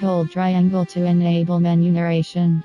Hold triangle to enable menu narration.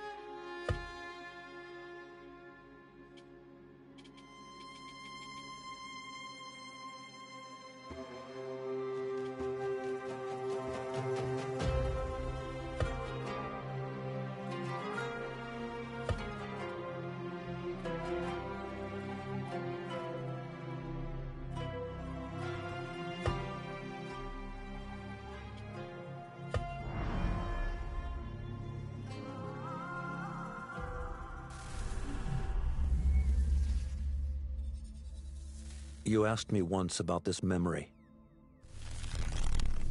You asked me once about this memory.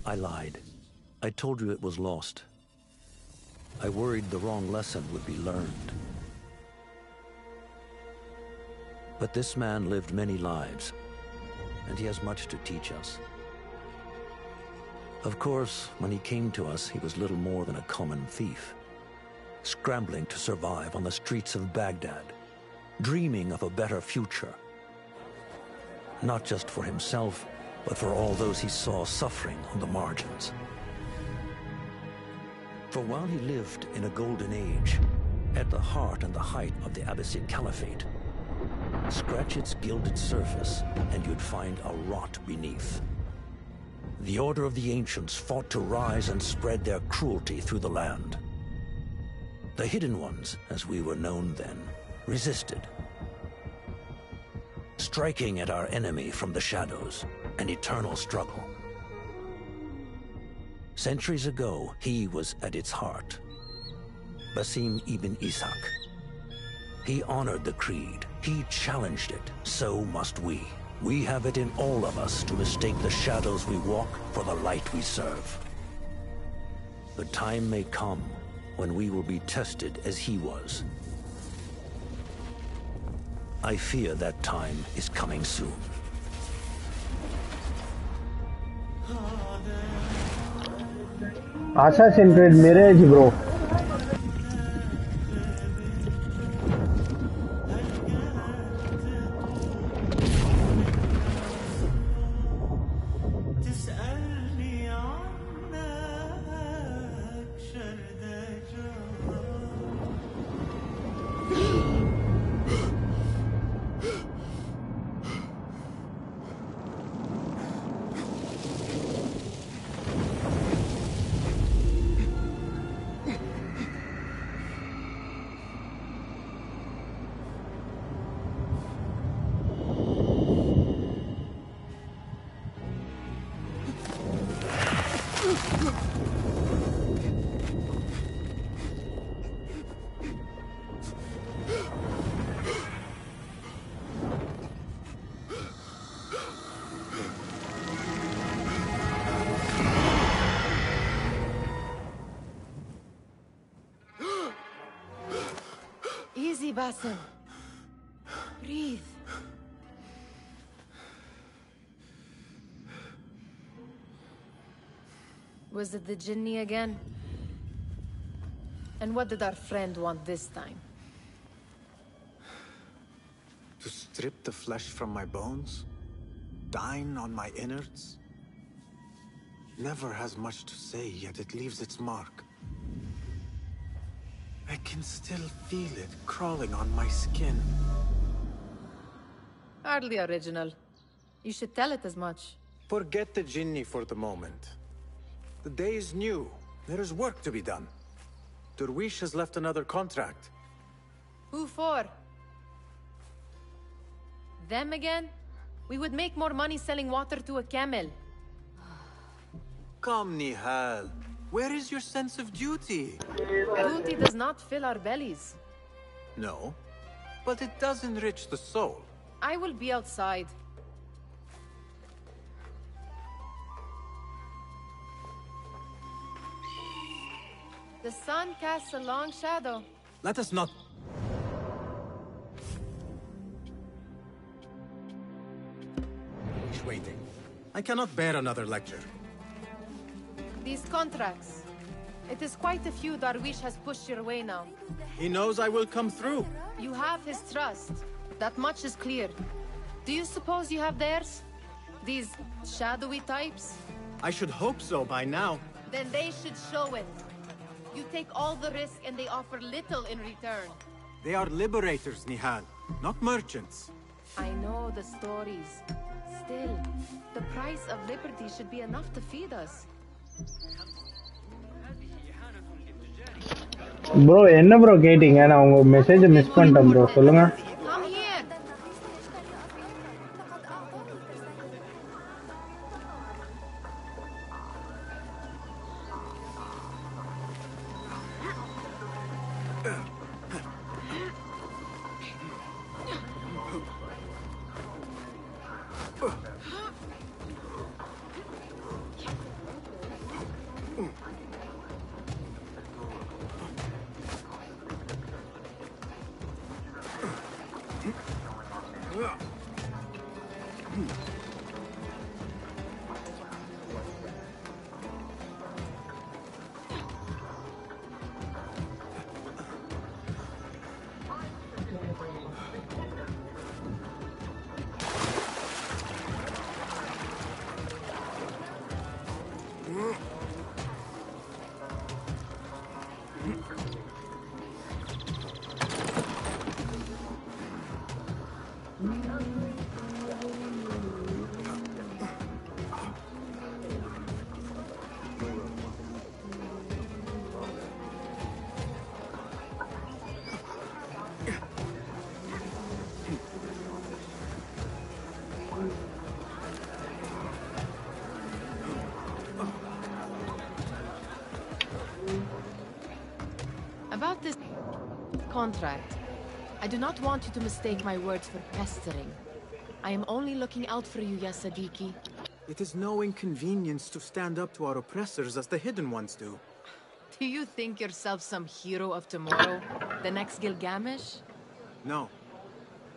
I lied. I told you it was lost. I worried the wrong lesson would be learned. But this man lived many lives, and he has much to teach us. Of course, when he came to us, he was little more than a common thief, scrambling to survive on the streets of Baghdad, dreaming of a better future. Not just for himself, but for all those he saw suffering on the margins. For while he lived in a golden age, at the heart and the height of the Abbasid Caliphate, scratch its gilded surface and you'd find a rot beneath. The Order of the Ancients fought to rise and spread their cruelty through the land. The Hidden Ones, as we were known then, resisted, striking at our enemy from the shadows, an eternal struggle. Centuries ago, he was at its heart. Basim ibn Ishaq. He honored the creed. He challenged it. So must we. We have it in all of us to mistake the shadows we walk for the light we serve. The time may come when we will be tested as he was. I fear that time is coming soon. Assassin's Creed Mirage, bro. Basim, breathe. Was it the Jinni again? And what did our friend want this time? To strip the flesh from my bones? Dine on my innards? Never has much to say, yet it leaves its mark. I can still feel it crawling on my skin. Hardly original. You should tell it as much. Forget the Jinni for the moment. The day is new. There is work to be done. Darwish has left another contract. Who for? Them again? We would make more money selling water to a camel. Come, Nihal. Where is your sense of duty? Duty does not fill our bellies. No, but it does enrich the soul. I will be outside. The sun casts a long shadow. Let us not... He's waiting. I cannot bear another lecture. These contracts. It is quite a few Darwish has pushed your way now. He knows I will come through. You have his trust. That much is clear. Do you suppose you have theirs? These shadowy types? I should hope so by now. Then they should show it. You take all the risk and they offer little in return. They are liberators, Nihal, not merchants. I know the stories. Still, the price of liberty should be enough to feed us. Bro, enna bro getting? I unga message miss pannitam bro. Solunga. Contract. I do not want you to mistake my words for pestering. I am only looking out for you, Ya Siddiqui. It is no inconvenience to stand up to our oppressors as the Hidden Ones do. Do you think yourself some hero of tomorrow? The next Gilgamesh? No.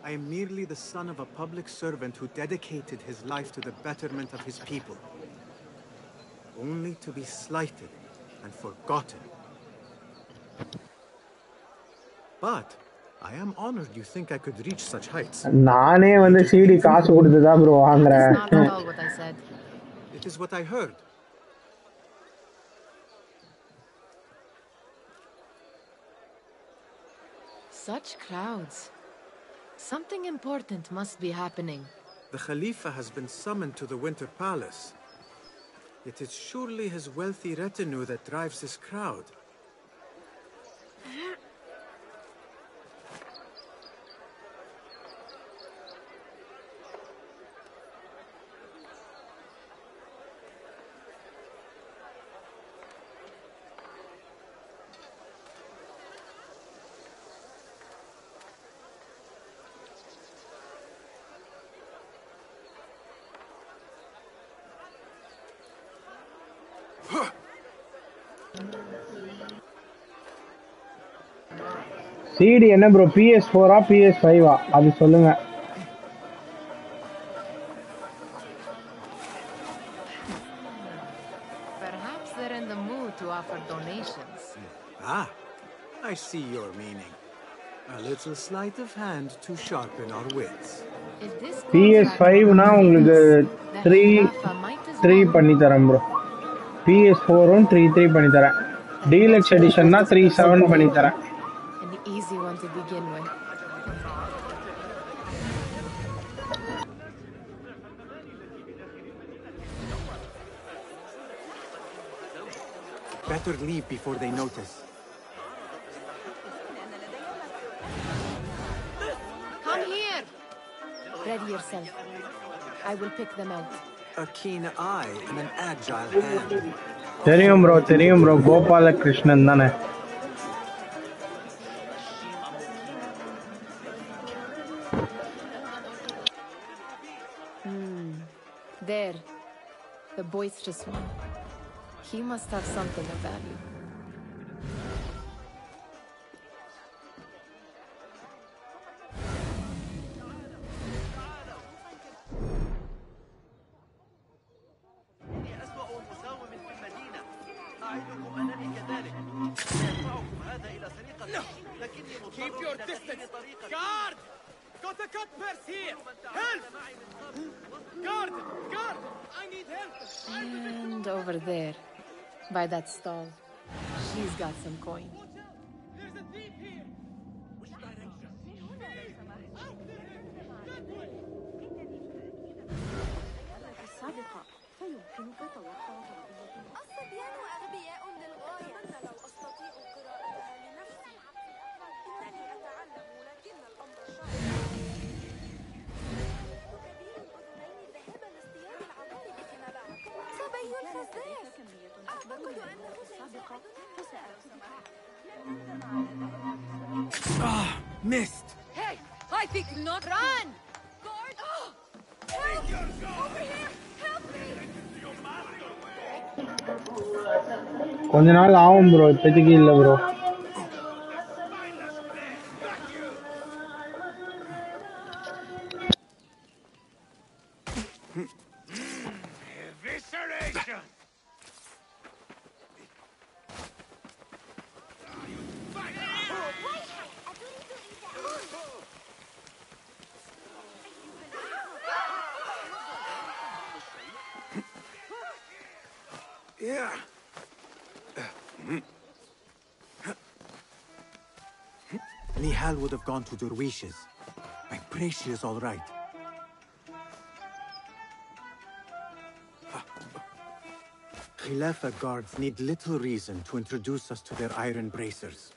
I am merely the son of a public servant who dedicated his life to the betterment of his people. Only to be slighted and forgotten. But I am honored you think I could reach such heights. Naane vand CD kaasu kodutha bro vaangra. That's not all what I said. It is what I heard. Such crowds. Something important must be happening. The Khalifa has been summoned to the Winter Palace. It is surely his wealthy retinue that drives this crowd. CD என்ன bro PS4 ஆ PS5 ஆ அது சொல்லுங்க Perhaps they're in the mood to offer donations. Ah, I see your meaning. A little sleight of hand to sharpen our wits. PS5 னா உங்களுக்கு 3 பண்ணி தரேன் bro. PS4 உம் 3 பண்ணி தரேன். Deluxe edition னா 37 பண்ணி தரேன். Easy one to begin with. Better leave before they notice. Come here. Ready yourself. I will pick them out. A keen eye and an agile hand. Theriyum bro, Gopala Krishnan thane. Boisterous one. He must have something of value. Keep your distance. Guard! Got a cut purse here. Help! Guard! Guard! I need help! And over there, by that stall. He's got some coin. Watch out! There's a thief here! Which direction? Ah, missed. Hey, I think not. Run! Guard! Oh, help! Over here! Help me! Konja naal aavum bro, ippatiki illa bro. Nihal would have gone to Darwishes. I pray she is all right. Khalifa guards need little reason to introduce us to their iron bracers.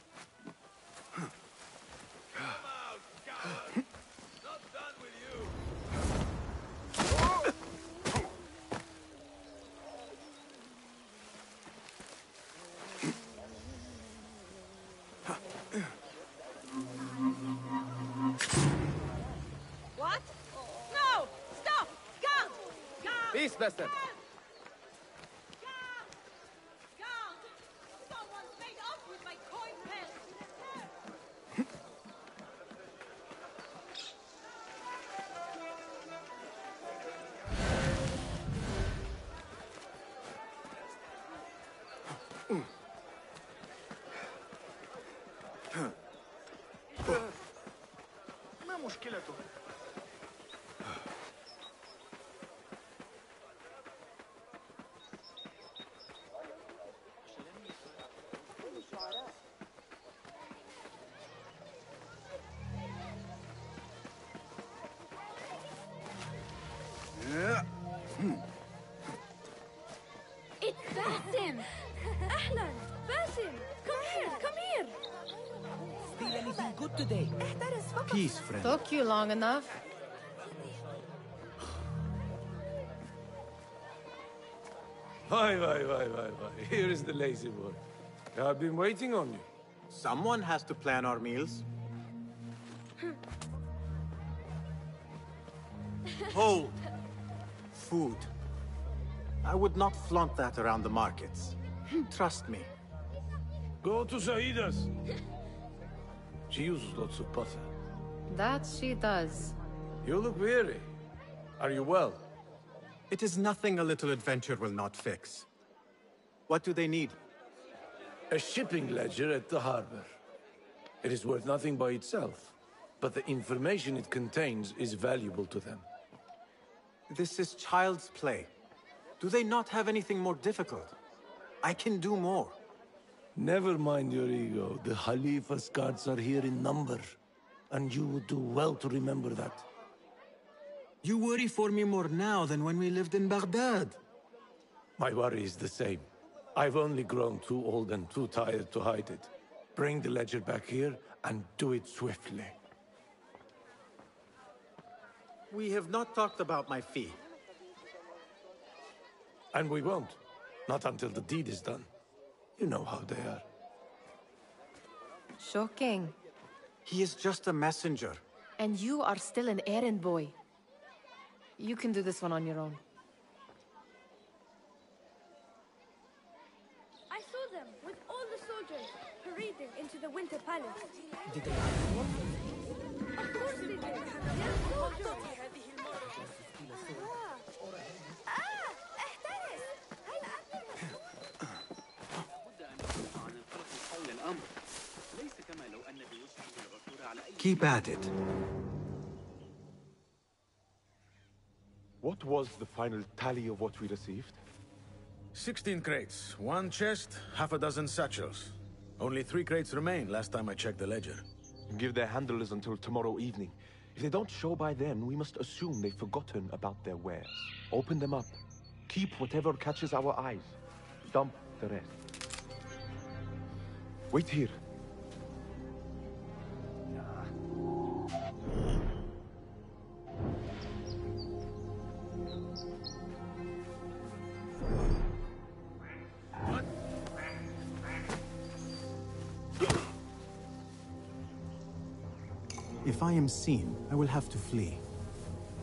It's Basim! Ahlan! Basim! Come here! Come here! Still anything good today? Peace, friend. Took you long enough. Why. Here is the lazy boy. I've been waiting on you. Someone has to plan our meals. Hold! Food. I would not flaunt that around the markets. Trust me. Go to Saida's. She uses lots of butter. That she does. You look weary. Are you well? It is nothing a little adventure will not fix. What do they need? A shipping ledger at the harbor. It is worth nothing by itself, but the information it contains is valuable to them. This is child's play. Do they not have anything more difficult? I can do more. Never mind your ego. The Khalifa's guards are here in number, and you would do well to remember that. You worry for me more now than when we lived in Baghdad. My worry is the same. I've only grown too old and too tired to hide it. Bring the ledger back here, and do it swiftly. We have not talked about my fee. And we won't. Not until the deed is done. You know how they are. Shocking. He is just a messenger. And you are still an errand boy. You can do this one on your own. I saw them with all the soldiers parading into the Winter Palace. Did they ask for them? Of course they did. They are soldiers. Keep at it. What was the final tally of what we received? 16 crates, 1 chest, half a dozen satchels. Only 3 crates remain last time I checked the ledger. Give their handlers until tomorrow evening. If they don't show by then, we must assume they've forgotten about their wares. Open them up. Keep whatever catches our eyes. Dump the rest. Wait here. If I am seen, I will have to flee.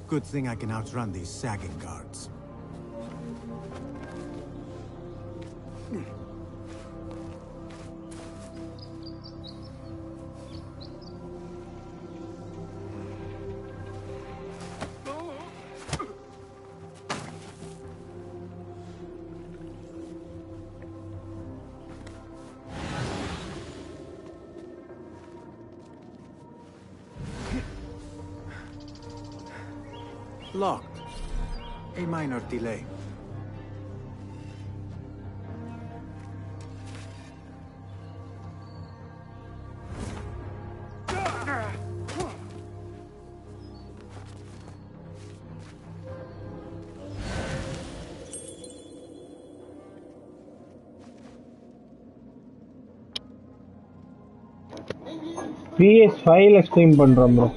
Good thing I can outrun these sagging guards. Locked. A minor delay. PS5 la stream பண்றோம் bro.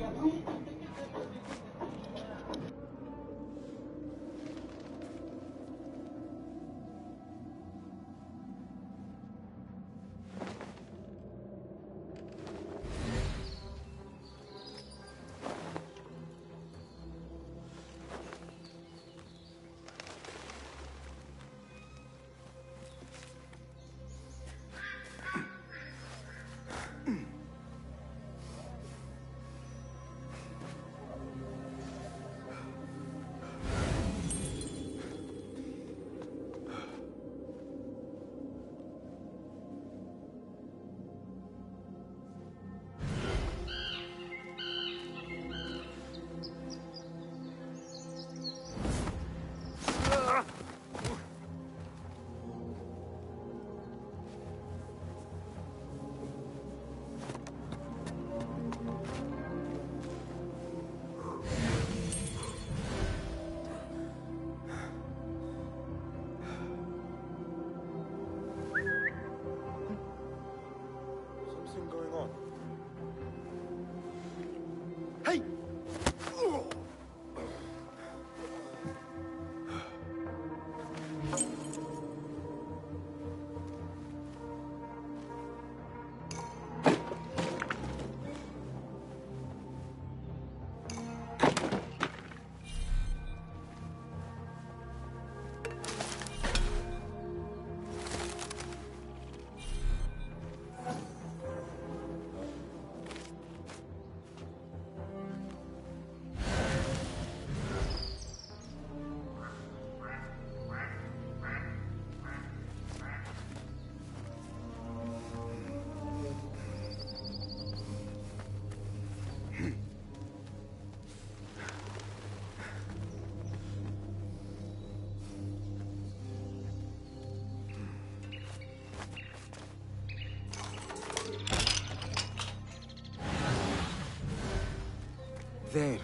There.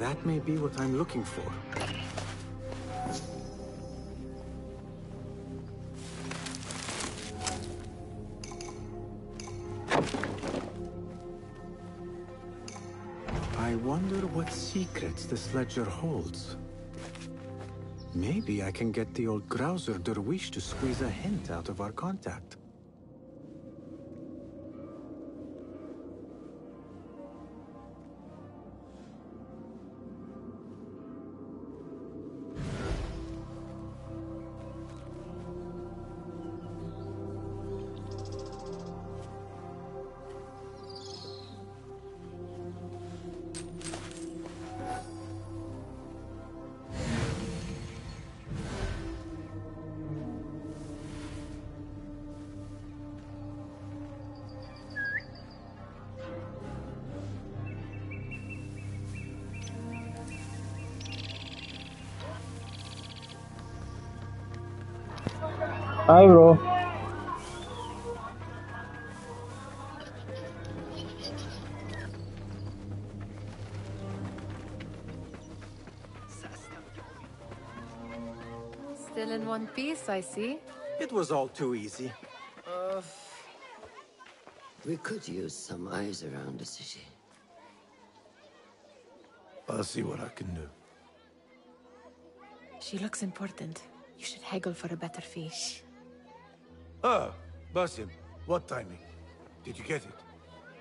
That may be what I'm looking for. I wonder what secrets this ledger holds. Maybe I can get the old grouser Darwish to squeeze a hint out of our contact. Hi, bro. Still in one piece, I see. It was all too easy. We could use some eyes around the city. I'll see what I can do. She looks important. You should haggle for a better fee. Ah, Basim, what timing? Did you get it?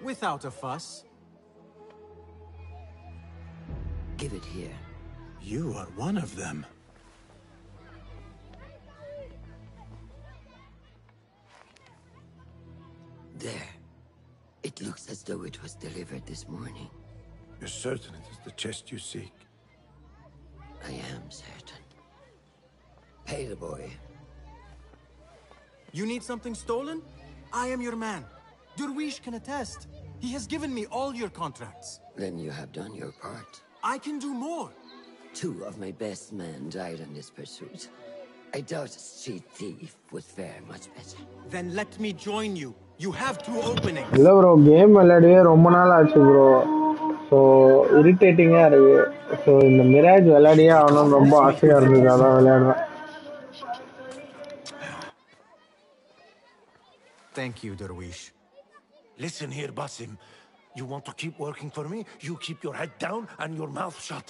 Without a fuss. Give it here. You are one of them. There. It looks as though it was delivered this morning. You're certain it is the chest you seek? I am certain. Pay the boy. You need something stolen? I am your man. Darwish can attest. He has given me all your contracts. Then you have done your part. I can do more. 2 of my best men died in this pursuit. I doubt a street thief would fare much better. Then let me join you. You have 2 openings. Hello bro, game veladiye romba naal aachu bro. So irritating ah irukku. So in the Mirage veladiye avanum romba aasaiya irundha adha veladran. Thank you, Darwish. Listen here, Basim. You want to keep working for me? You keep your head down and your mouth shut.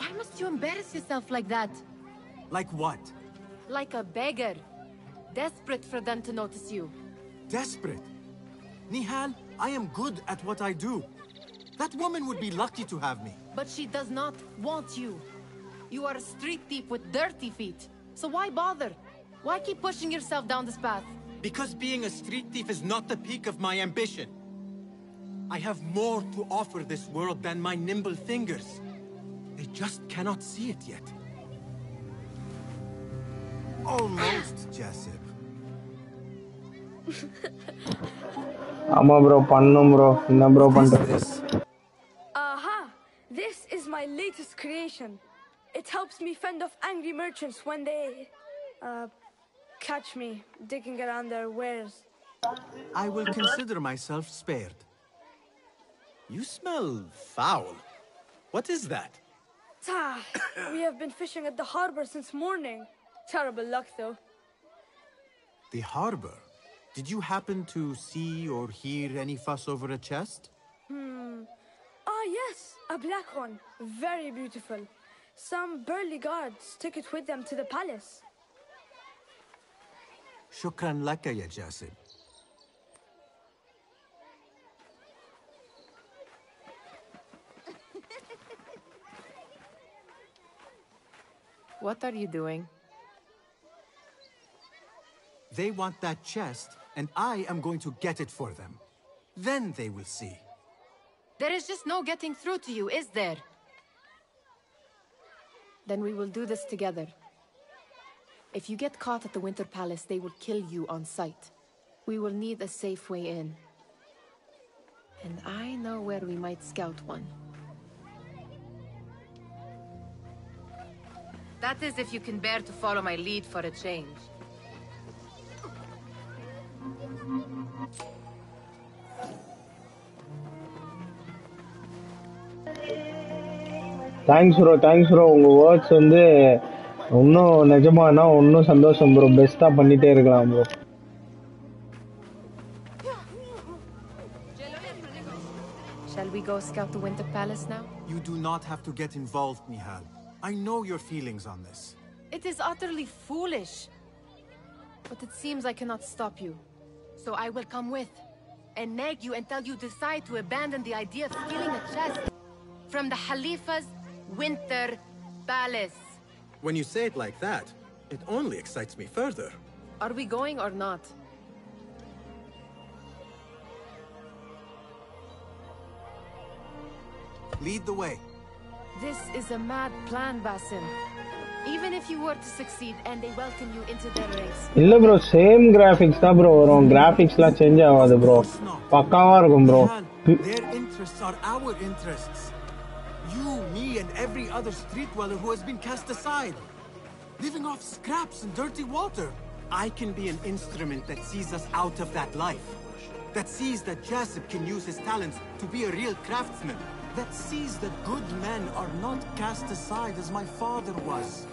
Why must you embarrass yourself like that? Like what? Like a beggar. Desperate for them to notice you. Desperate? Nihal, I am good at what I do. That woman would be lucky to have me. But she does not want you. You are a street thief with dirty feet. So why bother? Why keep pushing yourself down this path? Because being a street thief is not the peak of my ambition. I have more to offer this world than my nimble fingers. They just cannot see it yet. Almost, Jassim. Amma bro, pannum bro, inna bro pandra. Aha! This is my latest creation. It helps me fend off angry merchants when they catch me digging around their wares. I will consider myself spared. You smell foul. What is that? Ah, we have been fishing at the harbor since morning. Terrible luck, though. The harbor? Did you happen to see or hear any fuss over a chest? Ah, yes, a black one. Very beautiful. Some burly guards took it with them to the palace. Shukran laka, ya Jassim. What are you doing? They want that chest, and I am going to get it for them. Then they will see. There is just no getting through to you, is there? Then we will do this together. If you get caught at the Winter Palace, they will kill you on sight. We will need a safe way in. And I know where we might scout one. That is if you can bear to follow my lead for a change. Thanks bro, thanks bro. Unga words undu onnu nijamana onnu sandosham bro. Best ah pannite irukkalam bro. Shall we go scout the Winter Palace now? You do not have to get involved, Nihal. I know your feelings on this. It is utterly foolish. But it seems I cannot stop you. So I will come with. And nag you until you decide to abandon the idea of stealing a chest from the Khalifa's Winter Palace. When you say it like that, it only excites me further. Are we going or not? Lead the way. This is a mad plan, Basim. Even if you were to succeed and they welcome you into their ranks. No bro, same graphics da bro varum. Graphics la change avadhu bro. Pakkava irukum bro. Their interests are our interests. You, me and every other street dweller who has been cast aside. Living off scraps and dirty water. I can be an instrument that sees us out of that life. That sees that Jassim can use his talents to be a real craftsman. That sees that good men are not cast aside as my father was.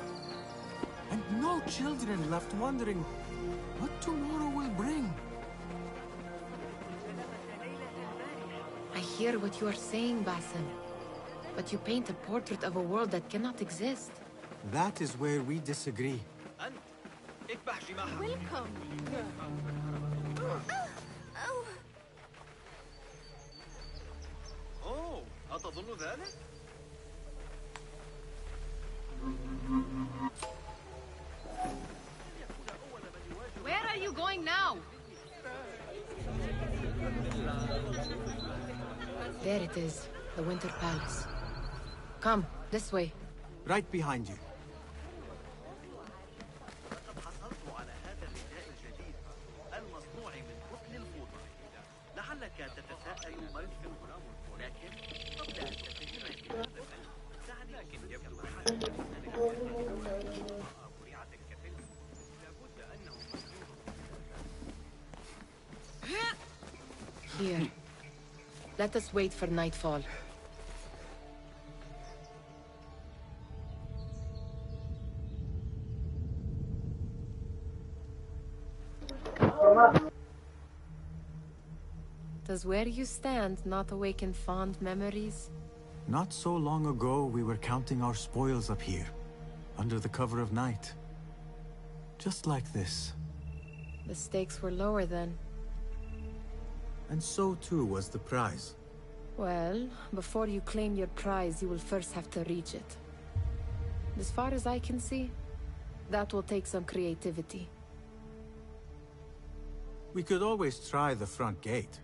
And no children left wondering what tomorrow will bring. I hear what you are saying, Basim. But you paint a portrait of a world that cannot exist. That is where we disagree. Welcome. Oh. Oh. أتظن ذلك؟ Where are you going now? There it is, the Winter Palace. Come, this way. Right behind you. Here. Let us wait for nightfall. Does where you stand not awaken fond memories? Not so long ago, we were counting our spoils up here, under the cover of night. Just like this. The stakes were lower then. And so too was the prize. Well, before you claim your prize, you will first have to reach it. As far as I can see, that will take some creativity. We could always try the front gate.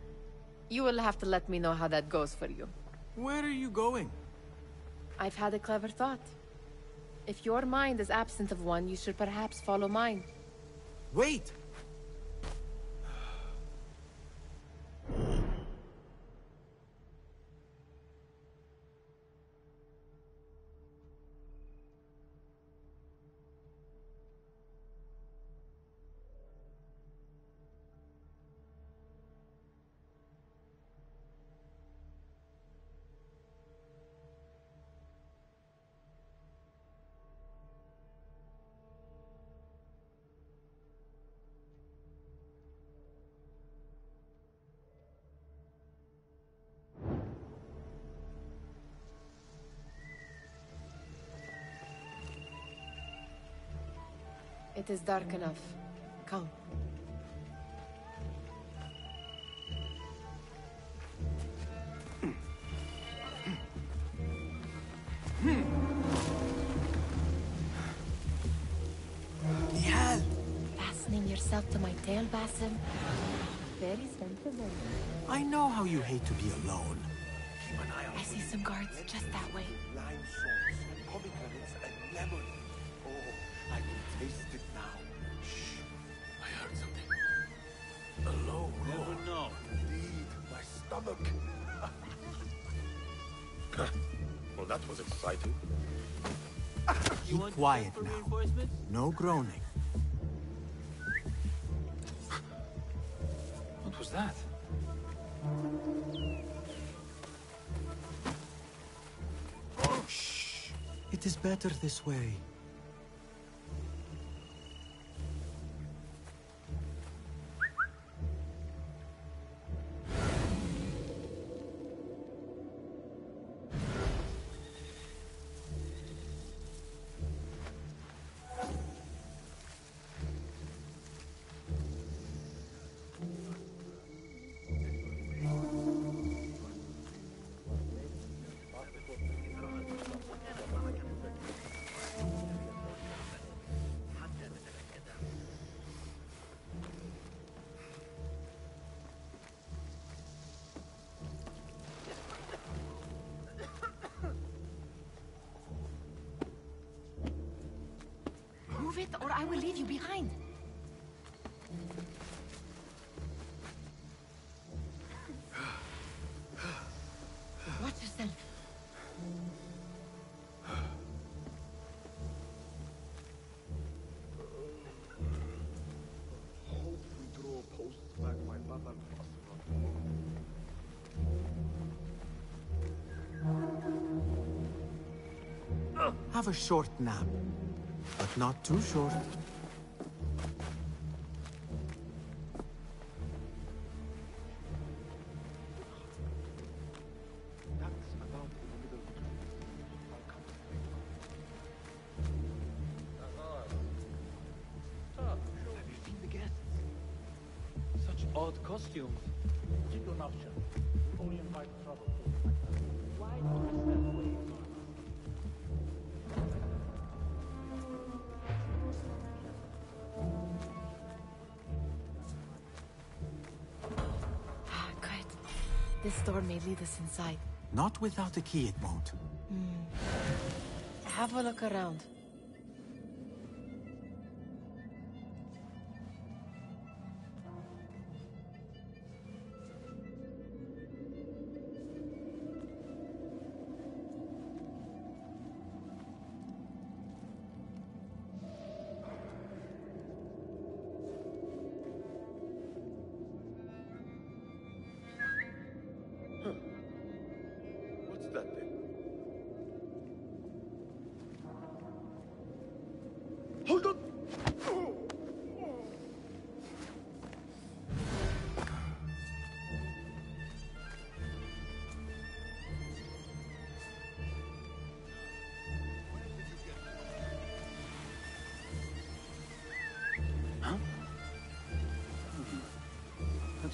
You will have to let me know how that goes for you. Where are you going? I've had a clever thought. If your mind is absent of one, you should perhaps follow mine. Wait! It is dark enough. Come. Nihal! Fastening yourself to my tail, Basim? Very sensible. I know how you hate to be alone. Keep an eye on I see some guards just that way. Lime sauce, pomegranates, and lemon. Oh, I can taste it now. Shh. I heard something. A low roar. Never know. Indeed, my stomach. Well, that was exciting. You want quiet now. No groaning. What was that? Oh, shh. It is better this way. Move it, or I will leave you behind. Watch yourself. Have a short nap, but not too short. This door may lead us inside. Not without a key, it won't. Have a look around.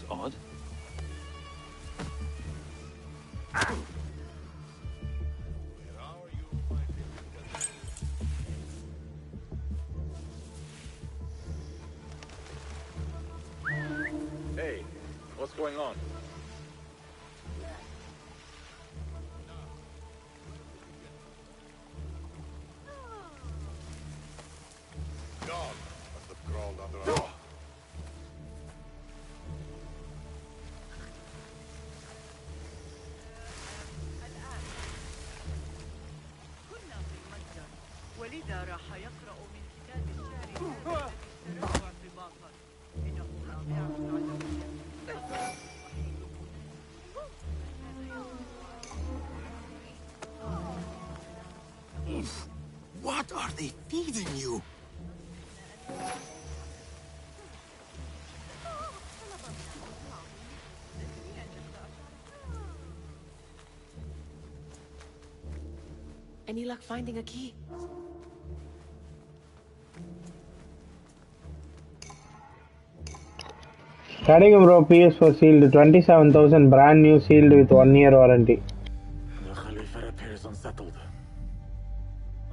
Odd. Hey, what's going on? What are they feeding you? Any luck finding a key? Starting Pro PS4 sealed 27,000 brand new sealed with 1-year warranty. The Khalifa appears unsettled.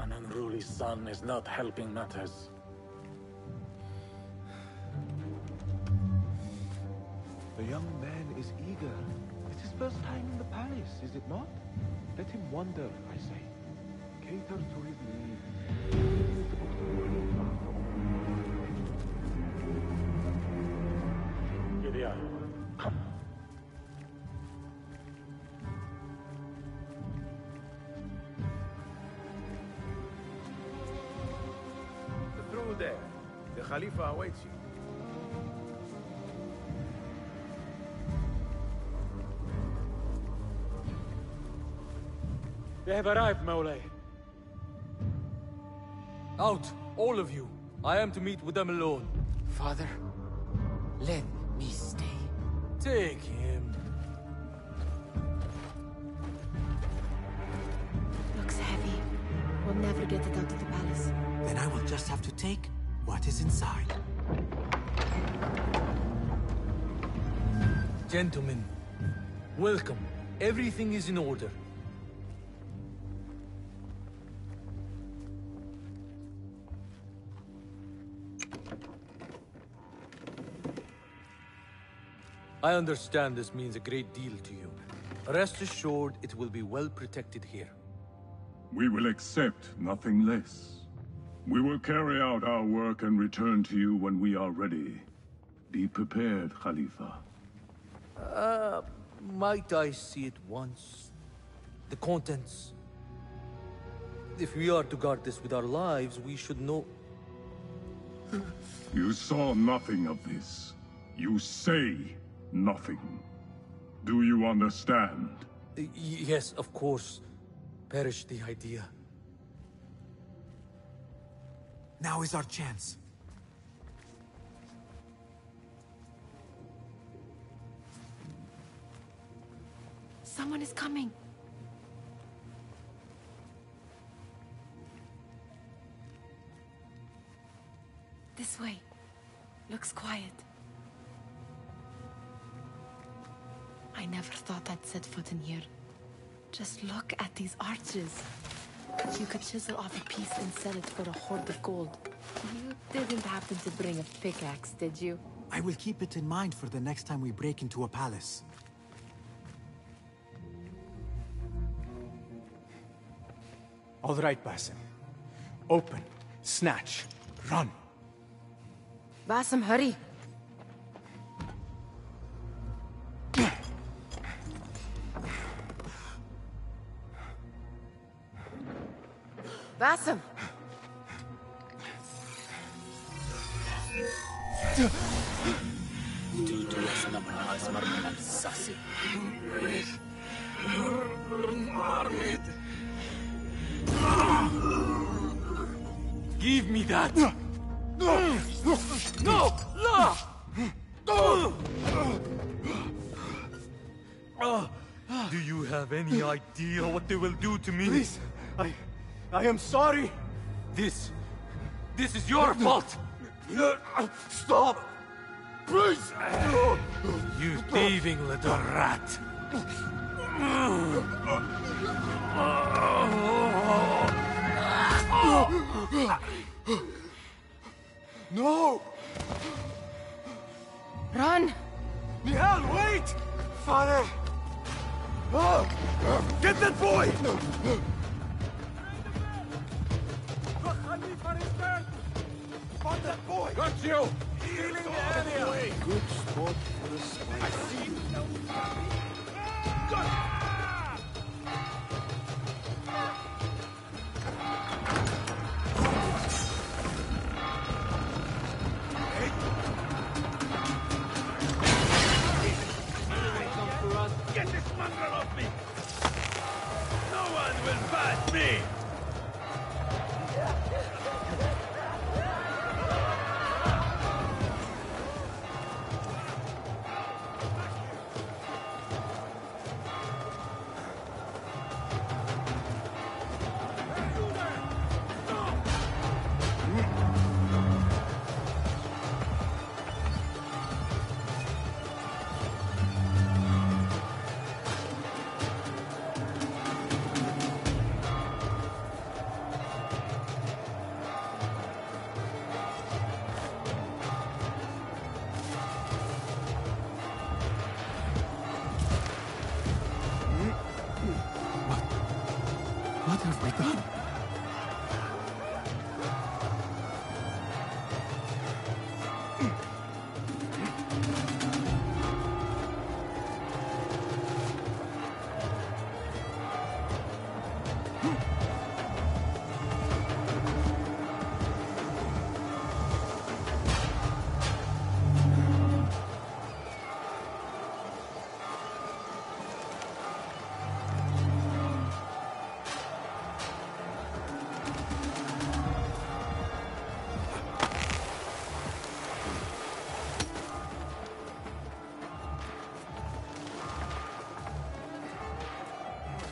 An unruly son is not helping matters. The young man is eager. It's his first time in the palace, is it not? Let him wander, I say. Cater to his needs. Yeah. Come. Through there. The Khalifa awaits you. They have arrived, Mawlay. Out, all of you. I am to meet with them alone. Father, let me stay. Take him. Looks heavy. We'll never get it out of the palace. Then I will just have to take what is inside. Gentlemen, welcome. Everything is in order. I understand this means a great deal to you. Rest assured, it will be well protected here. We will accept nothing less. We will carry out our work and return to you when we are ready. Be prepared, Khalifa. Might I see it once? The contents. If we are to guard this with our lives, we should know... You saw nothing of this. You say nothing. Do you understand? Yes, of course. Perish the idea. Now is our chance. Someone is coming. This way. Looks quiet. I never thought I'd set foot in here. Just look at these arches. You could chisel off a piece and sell it for a hoard of gold. You didn't happen to bring a pickaxe, did you? I will keep it in mind for the next time we break into a palace. All right, Basim. Open, snatch, run. Basim, hurry. Basim! Give me that! No! No! Do you have any idea what they will do to me? Please, I am sorry. This is your fault. Stop. Please. You thieving little rat. No. Run. Nihal, wait. Father. Get that boy. On that boy! Got you! Healing the area! Way. Good spot for the spider. I see! Got it! Come for us! Get this mongrel off me! No one will fight me!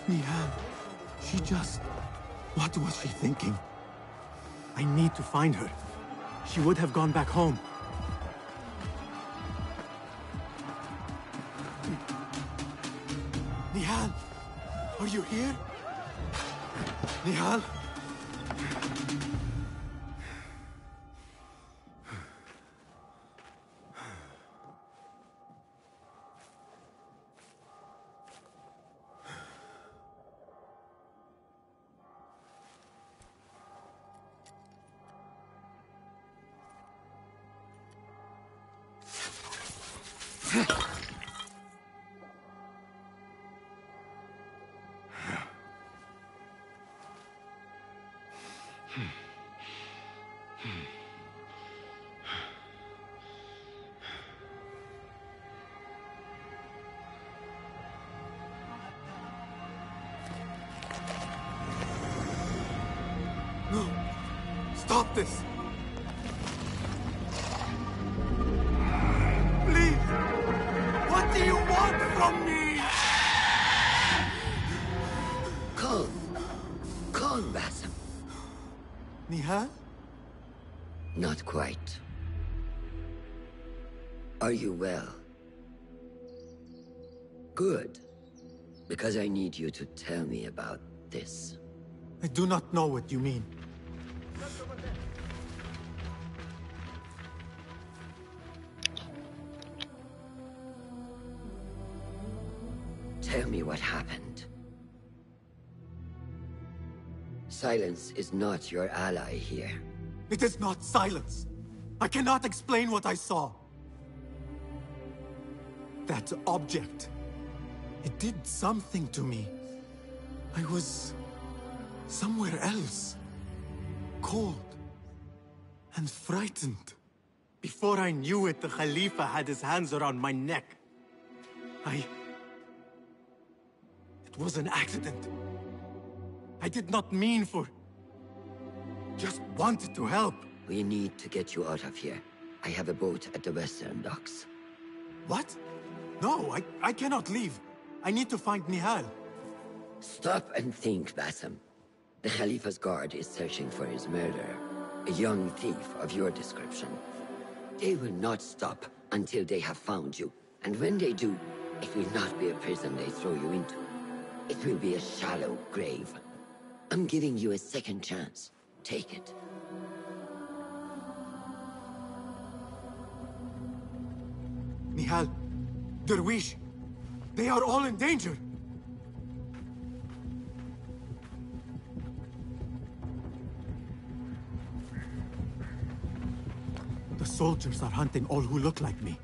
Nihal, she just... What was she thinking? I need to find her. She would have gone back home. Nihal, are you here? Nihal? Are you well? Good. Because I need you to tell me about this. I do not know what you mean. Tell me what happened. Silence is not your ally here. It is not silence. I cannot explain what I saw. That object, it did something to me. I was somewhere else, cold and frightened. Before I knew it, the Khalifa had his hands around my neck. It was an accident. I did not mean for... just wanted to help. We need to get you out of here. I have a boat at the western docks. What? No, I cannot leave. I need to find Nihal. Stop and think, Basim. The Khalifa's guard is searching for his murderer, a young thief of your description. They will not stop until they have found you, and when they do, it will not be a prison they throw you into. It will be a shallow grave. I'm giving you a second chance. Take it. Nihal. Darwish, they are all in danger. The soldiers are hunting all who look like me.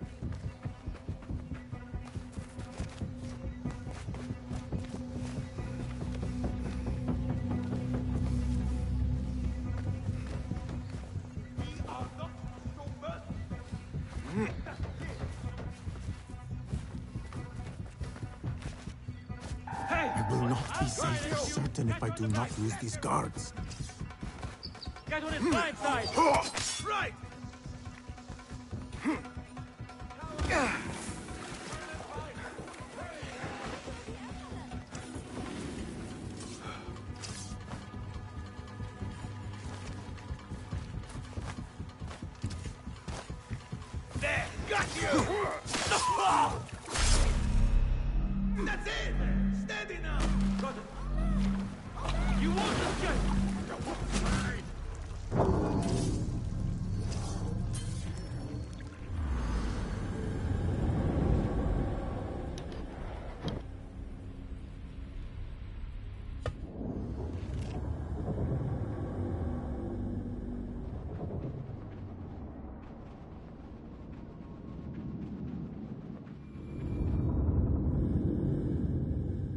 Do not use these guards. Get on his blind side! Right! There! Got you! That's it! Steady now! Got it. You want to get...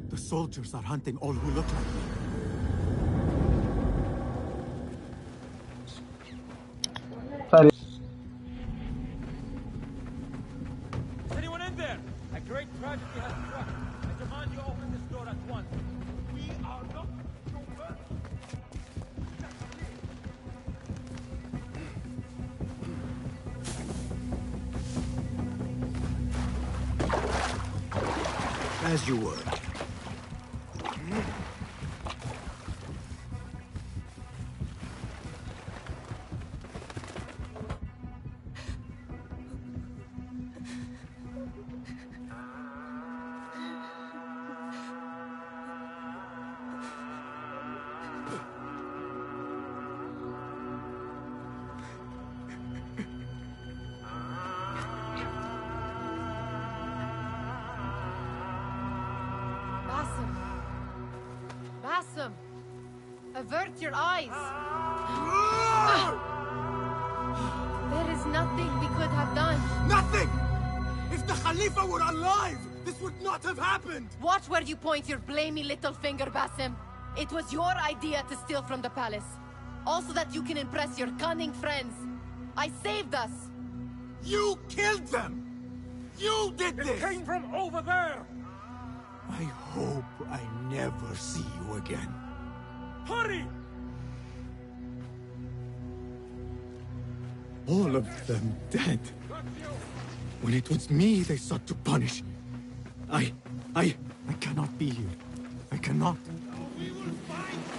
The soldiers are hunting all who look like me. Avert your eyes! There is nothing we could have done. Nothing! If the Khalifa were alive, this would not have happened! Watch where you point your blamey little finger, Basim. It was your idea to steal from the palace. Also that you can impress your cunning friends. I saved us! You killed them! You did this! It came from over there! I hope I never see you again. Hurry! All of them dead. When it was me they sought to punish. I cannot be here. I cannot. No, we will fight!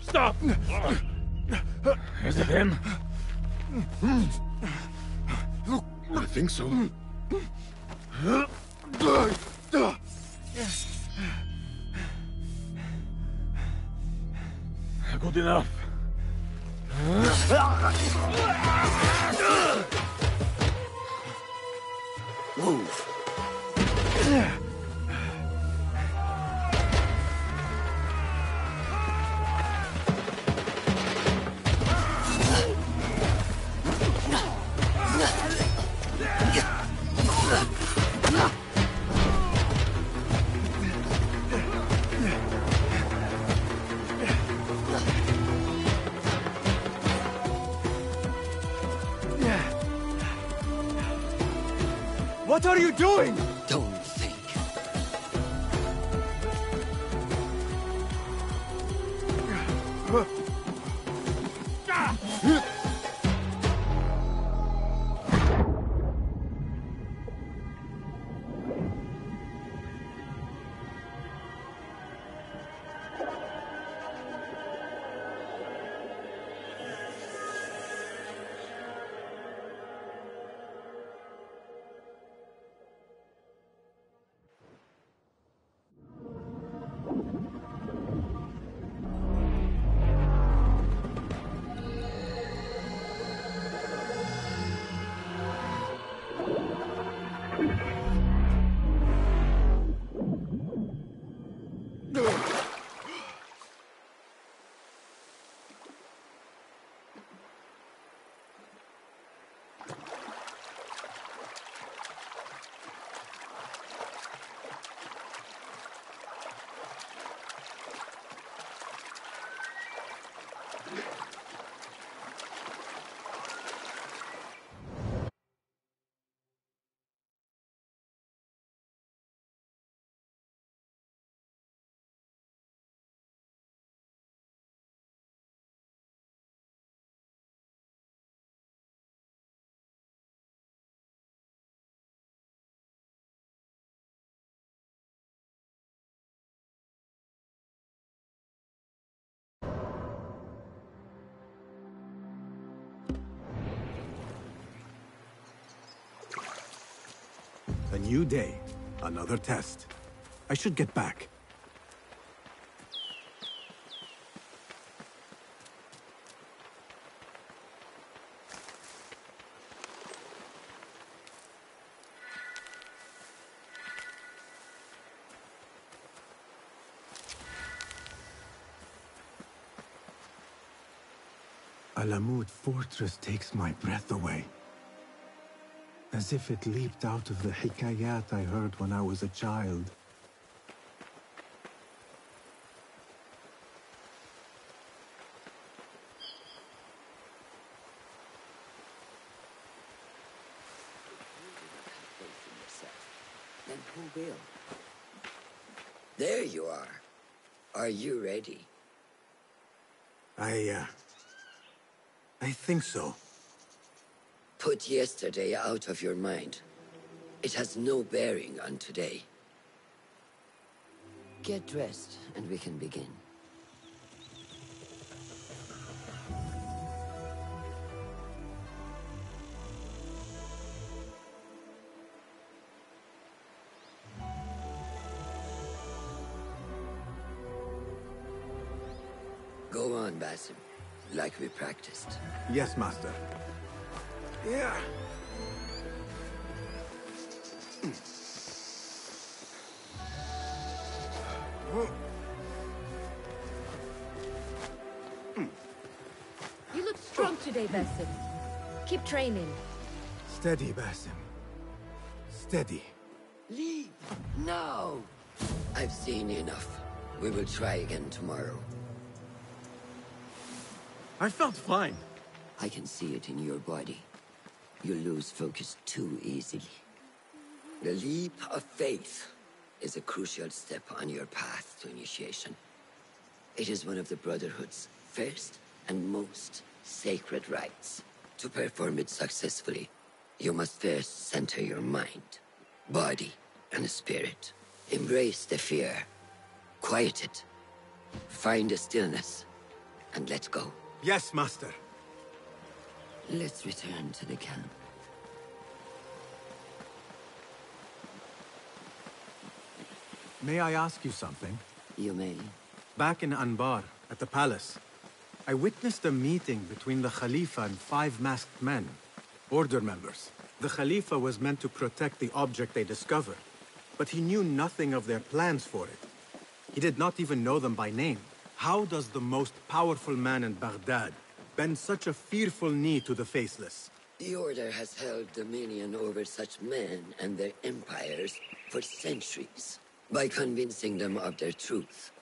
Stop! Is it him? Look, I think so. Good enough. Move. What are you doing? Don't think. A new day, another test. I should get back. Alamut Fortress takes my breath away. As if it leaped out of the hikayat I heard when I was a child. who will. There you are. Are you ready? I think so. Put yesterday out of your mind. It has no bearing on today. Get dressed, and we can begin. Go on, Basim, like we practiced. Yes, Master. Yeah. You look strong today, Basim. Keep training. Steady, Basim. Steady. Leave. No. I've seen enough. We will try again tomorrow. I felt fine. I can see it in your body. You lose focus too easily. The leap of faith is a crucial step on your path to initiation. It is one of the Brotherhood's first and most sacred rites. To perform it successfully, you must first center your mind, body, and spirit. Embrace the fear, quiet it, find a stillness, and let go. Yes, Master. Let's return to the camp. May I ask you something? You may. Back in Anbar, at the palace, I witnessed a meeting between the Khalifa and 5 masked men, order members. The Khalifa was meant to protect the object they discovered, but he knew nothing of their plans for it. He did not even know them by name. How does the most powerful man in Baghdad bend such a fearful knee to the faceless? The Order has held dominion over such men and their empires for centuries by convincing them of their truth,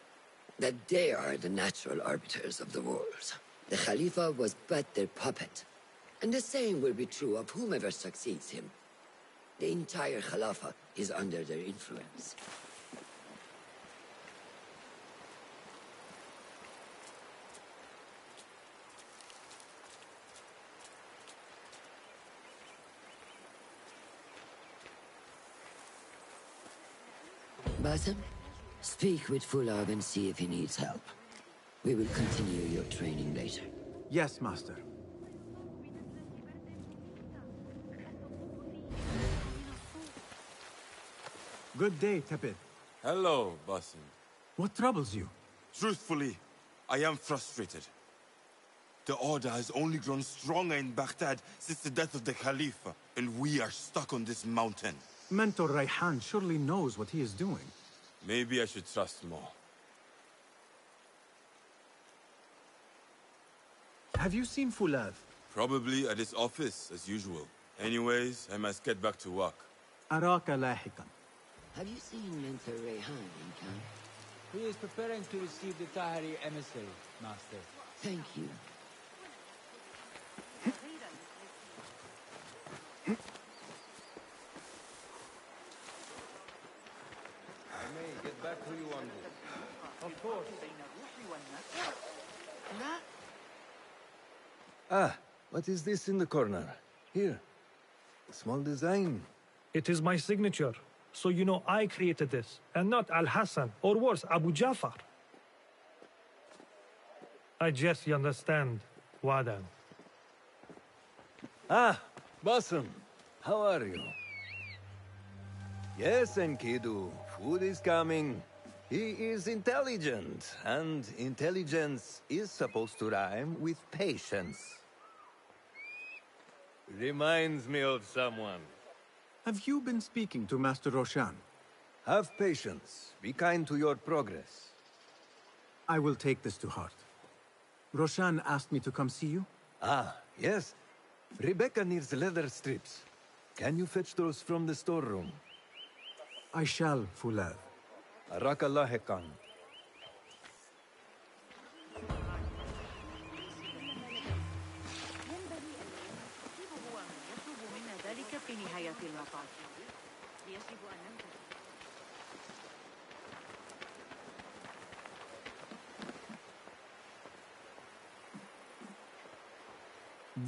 that they are the natural arbiters of the world. The Khalifa was but their puppet, and the same will be true of whomever succeeds him. The entire Khalifa is under their influence. Basim, speak with Fulad and see if he needs help. We will continue your training later. Yes, Master. Good day, Tepid. Hello, Basim. What troubles you? Truthfully, I am frustrated. The Order has only grown stronger in Baghdad since the death of the Khalifa, and we are stuck on this mountain. Mentor Raihan surely knows what he is doing. Maybe I should trust more. Have you seen Fulad? Probably at his office, as usual. Anyways, I must get back to work. Araka lahikan. Have you seen Mentor Raihan in camp? He is preparing to receive the Tahari emissary, Master. Thank you. Of course. Ah, what is this in the corner? Here. A small design. It is my signature. So you know I created this, and not Al-Hassan, or worse, Abu Jafar. I just understand, Wadan. Ah, Basim. How are you? Yes, Enkidu. Food is coming. He is intelligent, and intelligence is supposed to rhyme with patience. Reminds me of someone. Have you been speaking to Master Roshan? Have patience. Be kind to your progress. I will take this to heart. Roshan asked me to come see you. Ah, yes. Rebecca needs leather strips. Can you fetch those from the storeroom? I shall, Fulad. Araka lahikan.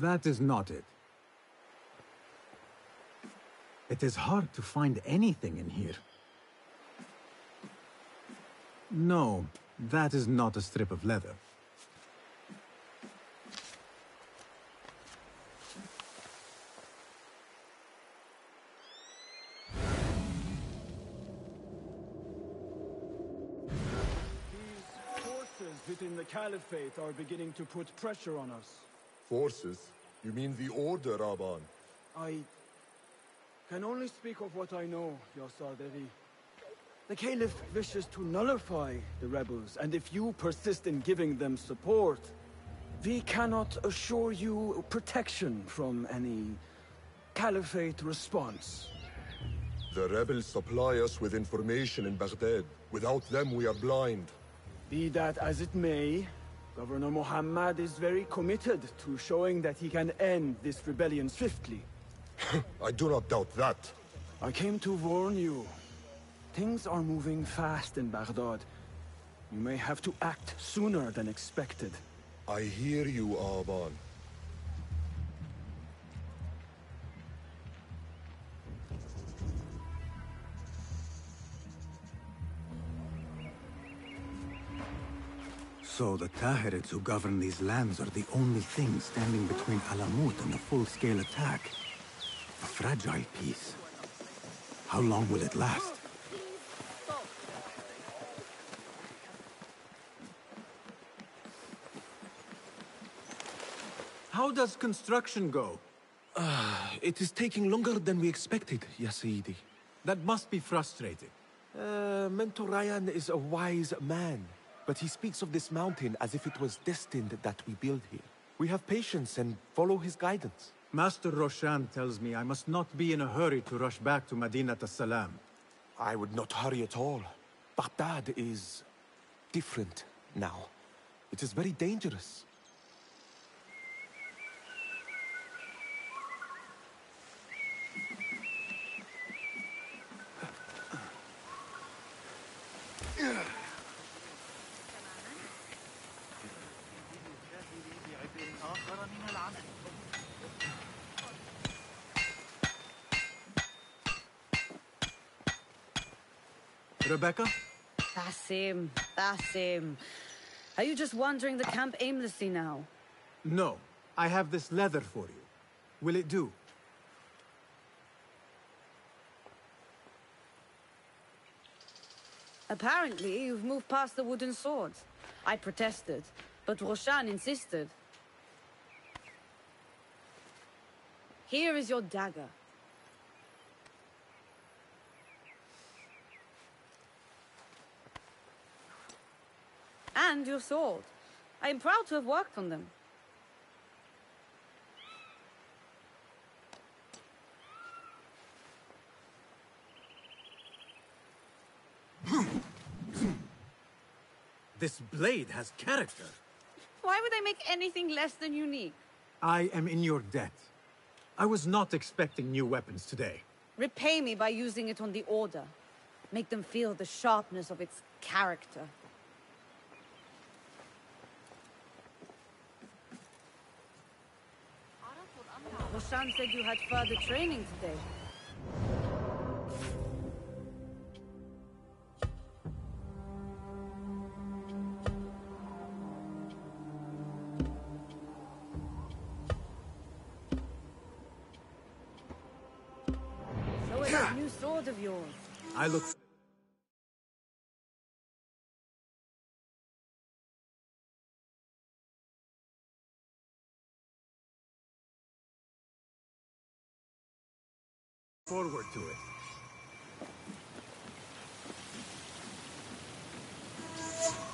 That is not it. It is hard to find anything in here. No, that is not a strip of leather. Within the Caliphate are beginning to put pressure on us. Forces? You mean the Order, Rabban? I can only speak of what I know, Yasadevi. The Caliph wishes to nullify the rebels, and if you persist in giving them support, we cannot assure you protection from any Caliphate response. The rebels supply us with information in Baghdad. Without them, we are blind. Be that as it may, Governor Muhammad is very committed to showing that he can end this rebellion swiftly. I do not doubt that. I came to warn you. Things are moving fast in Baghdad. You may have to act sooner than expected. I hear you, Aban. So the Tahirids who govern these lands are the only thing standing between Alamut and a full-scale attack. A fragile peace. How long will it last? How does construction go? It is taking longer than we expected, Ya Sayyidi. That must be frustrating. Mentor Raihan is a wise man. But he speaks of this mountain as if it was destined that we build here. We have patience and follow his guidance. Master Roshan tells me I must not be in a hurry to rush back to Madinat as-Salam. I would not hurry at all. Baghdad is different now. It is very dangerous. Rebecca? Basim. Are you just wandering the camp aimlessly now? No. I have this leather for you. Will it do? Apparently, you've moved past the wooden swords. I protested, but Roshan insisted. Here is your dagger. And your sword. I am proud to have worked on them. This blade has character. Why would I make anything less than unique? I am in your debt. I was not expecting new weapons today. Repay me by using it on the Order. Make them feel the sharpness of its character. Roshan said you had further training today. So it's a new sword of yours. I look... forward to it.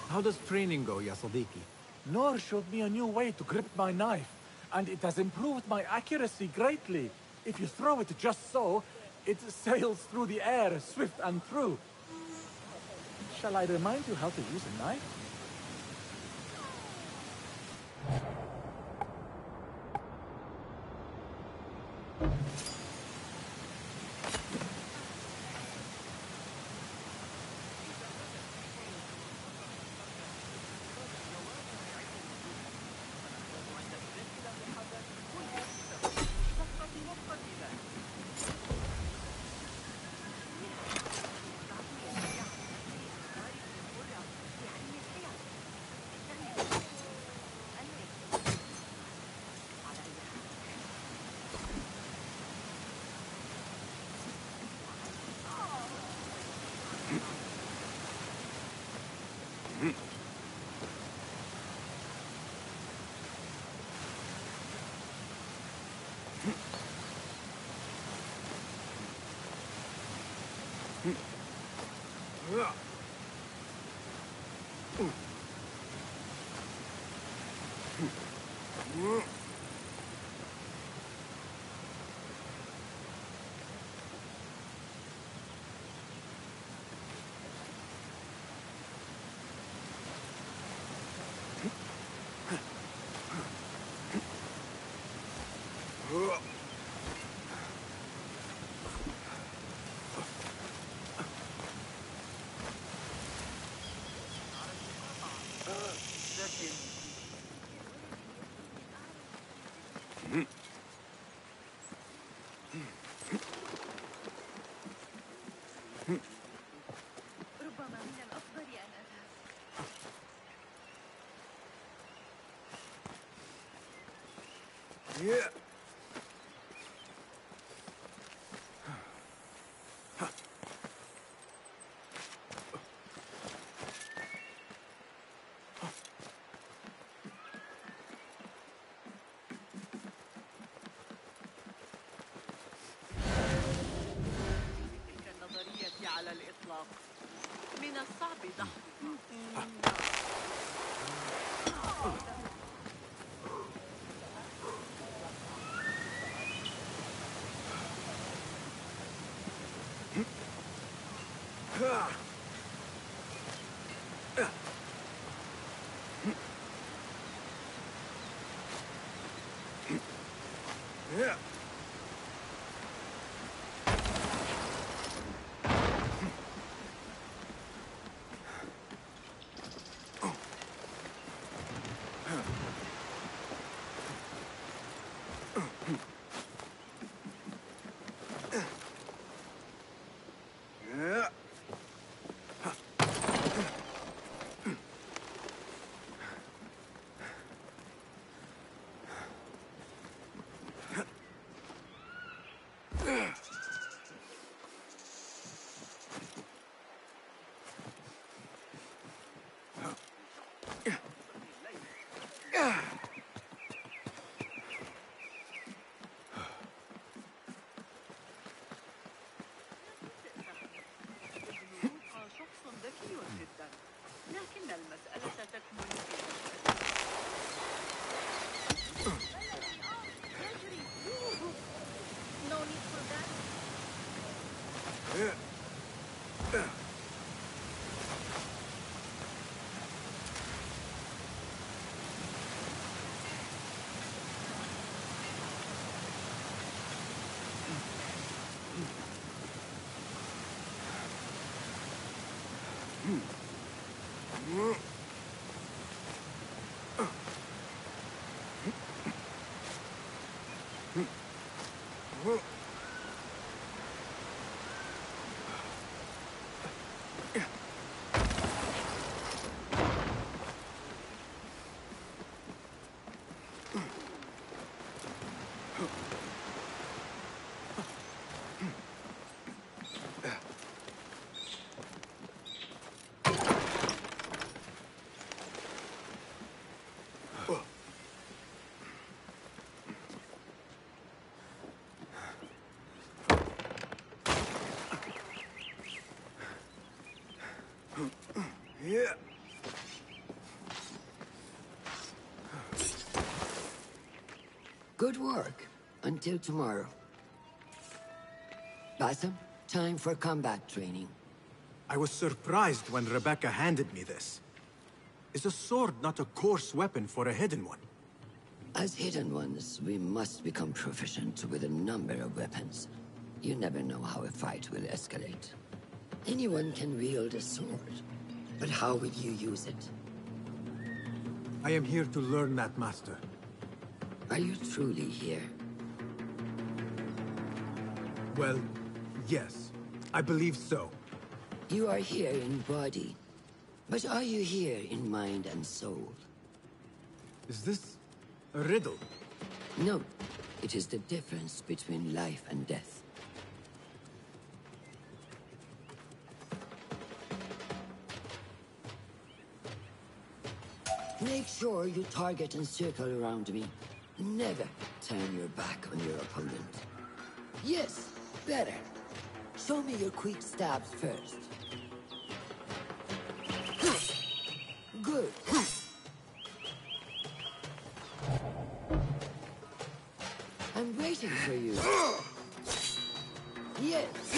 How does training go, Ya Sadiki? Noor showed me a new way to grip my knife, and it has improved my accuracy greatly. If you throw it just so, it sails through the air, swift and true. Shall I remind you how to use a knife? Yeah. تلك النظرية على الإطلاق من الصعب دحضها. Yeah. Good work. Until tomorrow. Basim, time for combat training. I was surprised when Rebecca handed me this. Is a sword not a coarse weapon for a Hidden One? As Hidden Ones, we must become proficient with a number of weapons. You never know how a fight will escalate. Anyone can wield a sword. But how will you use it? I am here to learn that, Master. Are you truly here? Well, yes. I believe so. You are here in body. But are you here in mind and soul? Is this a riddle? No. It is the difference between life and death. Make sure you target and circle around me. Never turn your back on your opponent. Yes, better. Show me your quick stabs first. Good. I'm waiting for you. Yes.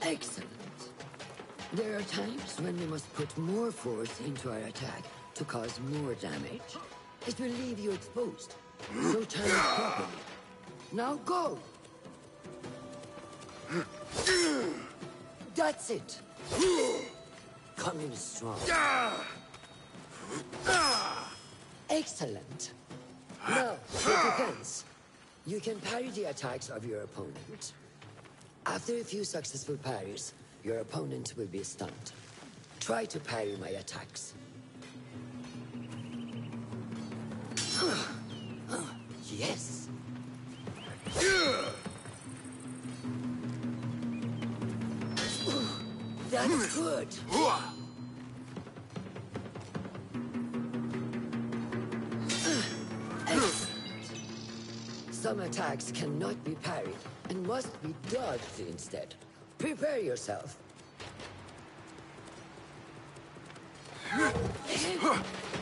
Excellent. There are times when we must put more force into our attack to cause more damage. It will leave you exposed. So time it properly. Now go! That's it. Come in strong. Excellent. Now, for defense, you can parry the attacks of your opponent. After a few successful parries, your opponent will be stunned. Try to parry my attacks. Yes. That's good. Some attacks cannot be parried and must be dodged instead. Prepare yourself.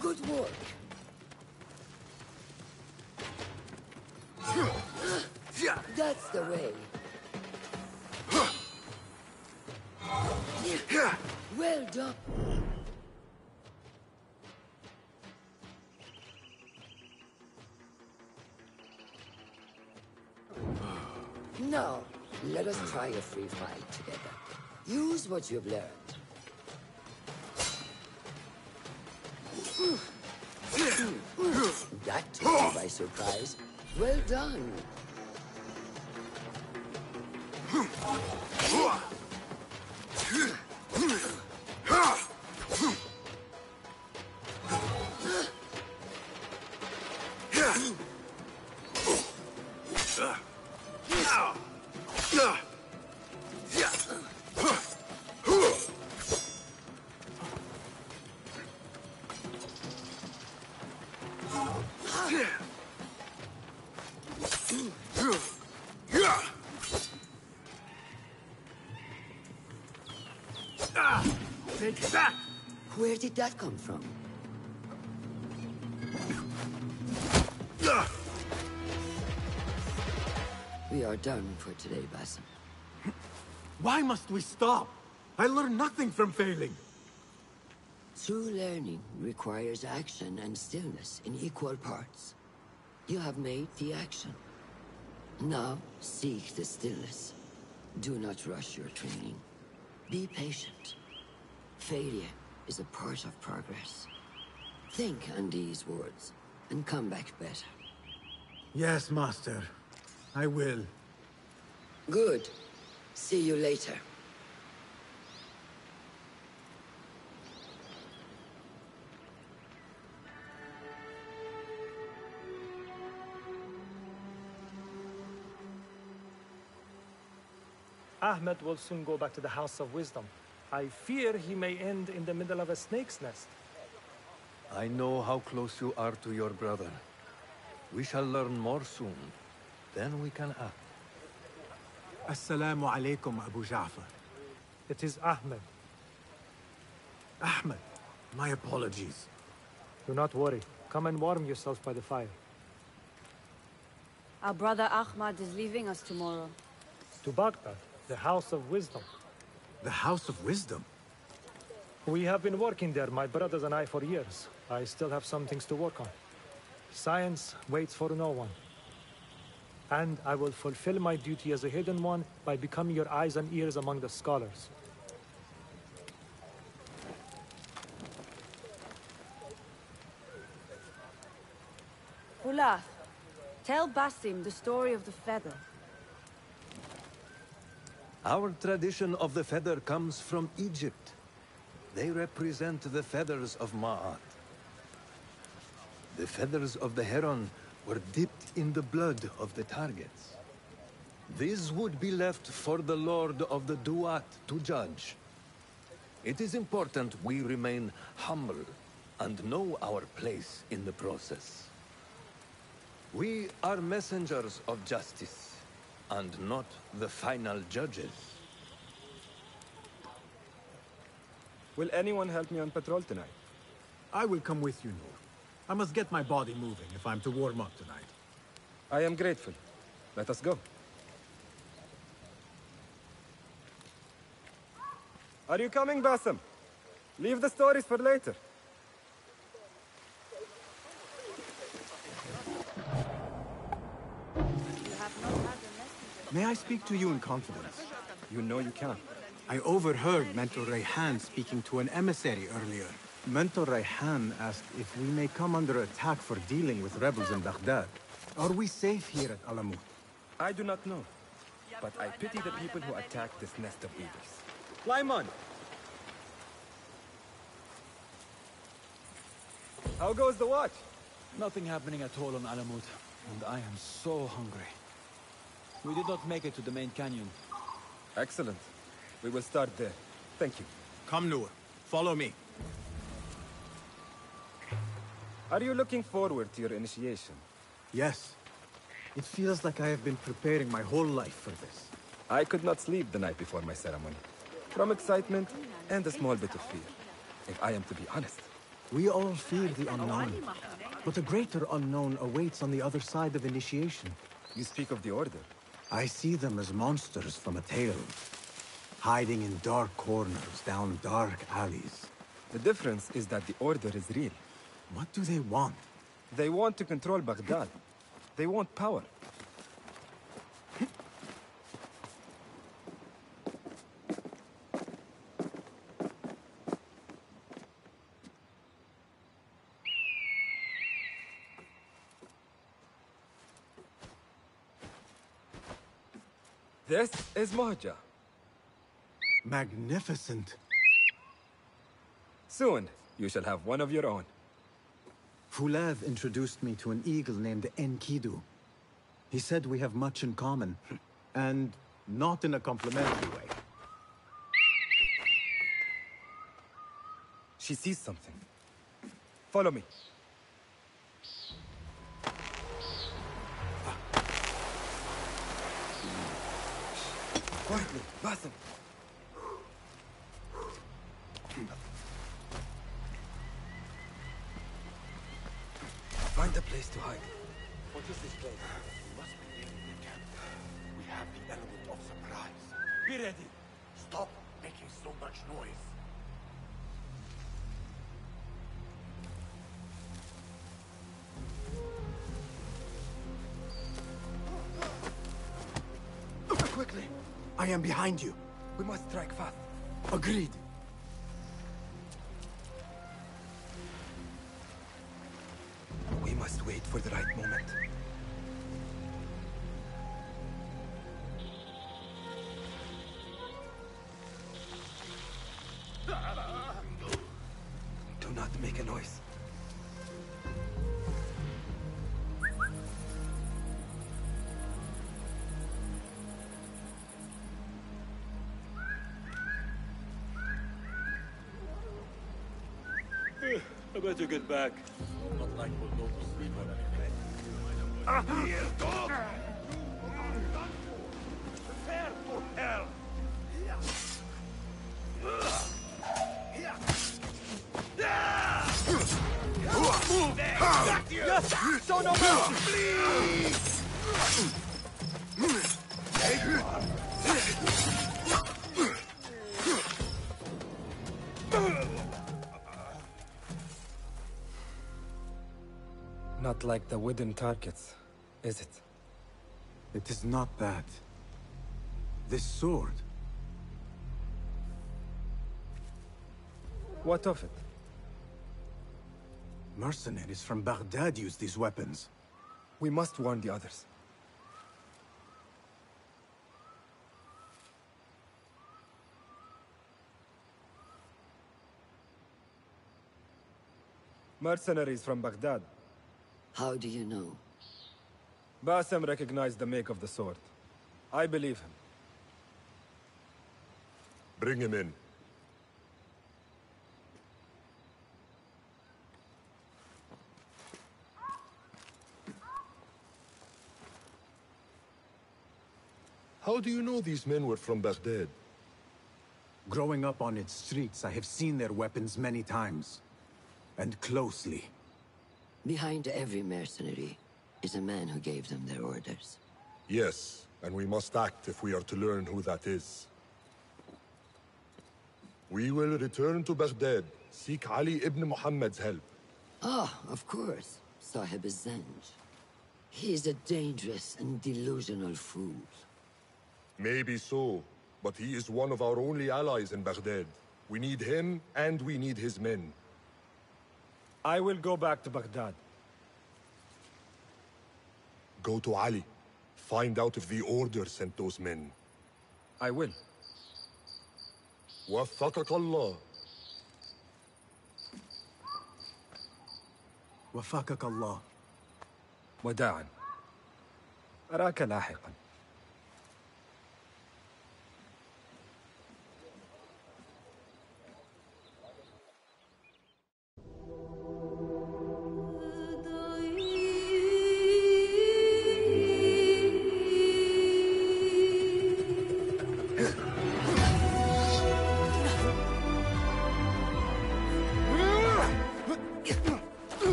Good work. That's the way. Well done. Now, let us try a free fight together. Use what you've learned. That took you by surprise. Well done. Where did that come from? We are done for today, Basim. Why must we stop? I learned nothing from failing. True learning requires action and stillness in equal parts. You have made the action. Now seek the stillness. Do not rush your training. Be patient. Failure is a part of progress. Think on these words, and come back better. Yes, Master. I will. Good. See you later. Ahmed will soon go back to the House of Wisdom. I fear he may end in the middle of a snake's nest. I know how close you are to your brother. We shall learn more soon. Then we can act. Assalamu alaikum, Abu Jafar. It is Ahmed. Ahmed, my apologies. Do not worry. Come and warm yourself by the fire. Our brother Ahmed is leaving us tomorrow. To Baghdad, the House of Wisdom. The House of Wisdom? We have been working there, my brothers and I, for years. I still have some things to work on. Science waits for no one. And I will fulfill my duty as a Hidden One by becoming your eyes and ears among the scholars. Fulad, tell Basim the story of the feather. Our tradition of the feather comes from Egypt. They represent the feathers of Ma'at. The feathers of the heron were dipped in the blood of the targets. These would be left for the Lord of the Duat to judge. It is important we remain humble and know our place in the process. We are messengers of justice, and not the final judges. Will anyone help me on patrol tonight? I will come with you, Noor. I must get my body moving if I'm to warm up tonight. I am grateful. Let us go. Are you coming, Basim? Leave the stories for later. May I speak to you in confidence? You know you can. I overheard Mentor Raihan speaking to an emissary earlier. Mentor Raihan asked if we may come under attack for dealing with rebels in Baghdad. Are we safe here at Alamut? I do not know, but I pity the people who attack this nest of eagles. Climb on! How goes the watch? Nothing happening at all on Alamut, and I am so hungry. We did not make it to the main canyon. Excellent. We will start there. Thank you. Come, Noor. Follow me. Are you looking forward to your initiation? Yes. It feels like I have been preparing my whole life for this. I could not sleep the night before my ceremony. From excitement and a small bit of fear. If I am to be honest. We all fear the unknown. But a greater unknown awaits on the other side of initiation. You speak of the Order. I see them as monsters from a tale, hiding in dark corners, down dark alleys. The difference is that the Order is real. What do they want? They want to control Baghdad. They want power. This is Mahja. Magnificent. Soon, you shall have one of your own. Fulad introduced me to an eagle named Enkidu. He said we have much in common, and not in a complimentary way. She sees something. Follow me. Quietly, Basim. Find a place to hide. What is this place? We must be near the camp. We have the element of surprise. Be ready. Stop making so much noise. Quickly. I am behind you. We must strike fast. Agreed. We must wait for the right moment. Do not make a noise. I better get back. Not like we'll go to sleep on anything. Here, dog! You are done for! Prepare for hell! Move! Back you! Yes! Show no mercy! Please! Take one! Not like the wooden targets, is it? It is not that. This sword. What of it? Mercenaries from Baghdad use these weapons. We must warn the others. Mercenaries from Baghdad. How do you know? Basim recognized the make of the sword. I believe him. Bring him in. How do you know these men were from Baghdad? Growing up on its streets, I have seen their weapons many times. And closely. Behind every mercenary is a man who gave them their orders. Yes, and we must act if we are to learn who that is. We will return to Baghdad, seek Ali ibn Muhammad's help. Ah, of course, Sahib Zanj. He is a dangerous and delusional fool. Maybe so, but he is one of our only allies in Baghdad. We need him, and we need his men. I will go back to Baghdad. Go to Ali. Find out if the Order sent those men. I will. وَفَّقَكَ اللَّهُ. وَفَّقَكَ اللَّهُ. وداعا. أراك لاحقا.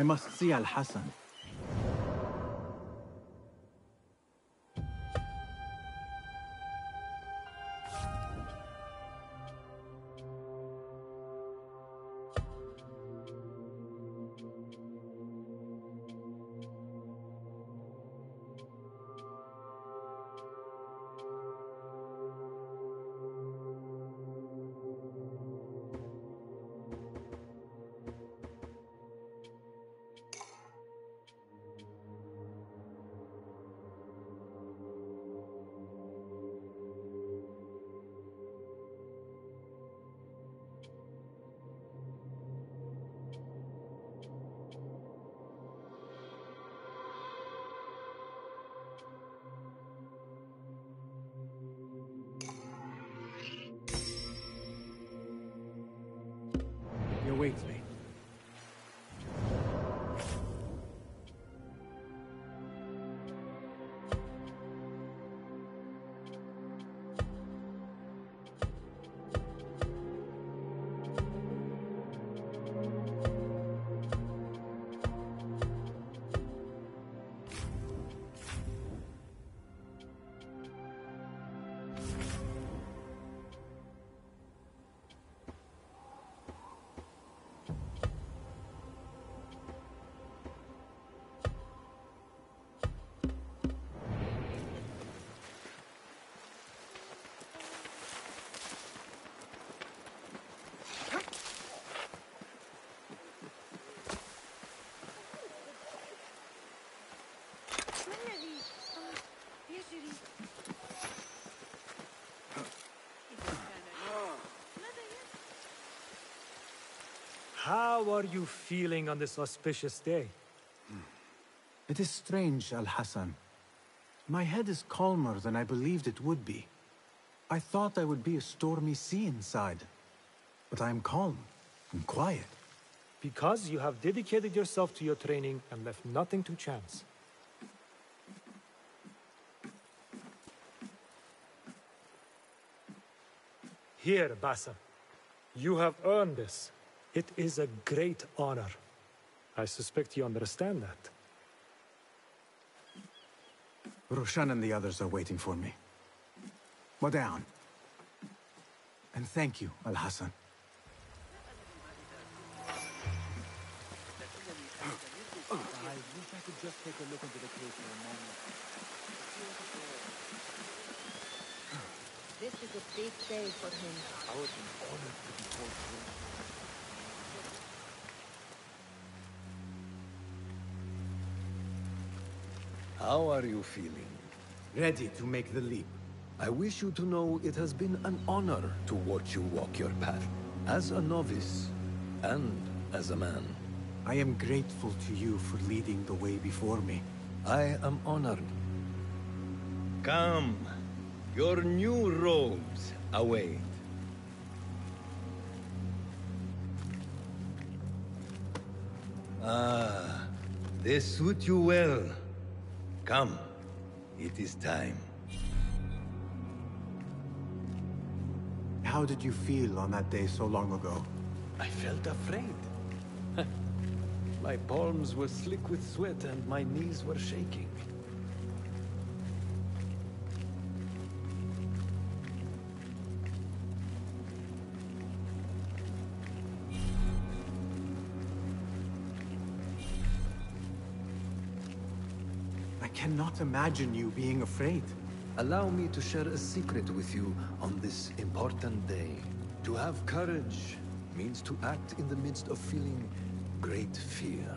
I must see Al-Hassan. How are you feeling on this auspicious day? It is strange, Al-Hassan. My head is calmer than I believed it would be. I thought there would be a stormy sea inside, but I am calm and quiet. Because you have dedicated yourself to your training and left nothing to chance. Here, Basim. You have earned this. It is a great honor. I suspect you understand that. Roshan and the others are waiting for me. Go down. And thank you, Al-Hassan. I wish I could just take a look into the cave for a moment. This is a big day for him. I was honored to be called to him. How are you feeling? Ready to make the leap. I wish you to know it has been an honor to watch you walk your path, as a novice and as a man. I am grateful to you for leading the way before me. I am honored. Come, your new robes await. Ah, they suit you well. Come, it is time. How did you feel on that day so long ago? I felt afraid. My palms were slick with sweat and my knees were shaking. I cannot imagine you being afraid. Allow me to share a secret with you on this important day. To have courage means to act in the midst of feeling great fear.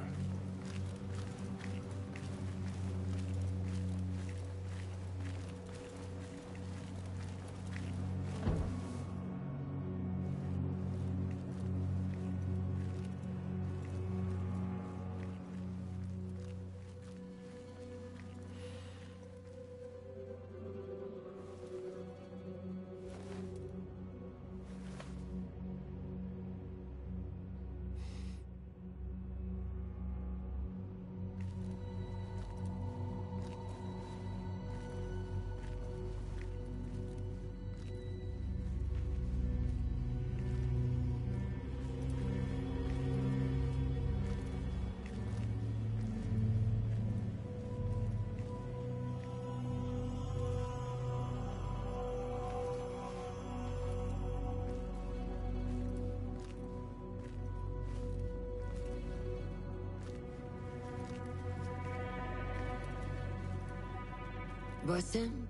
Basim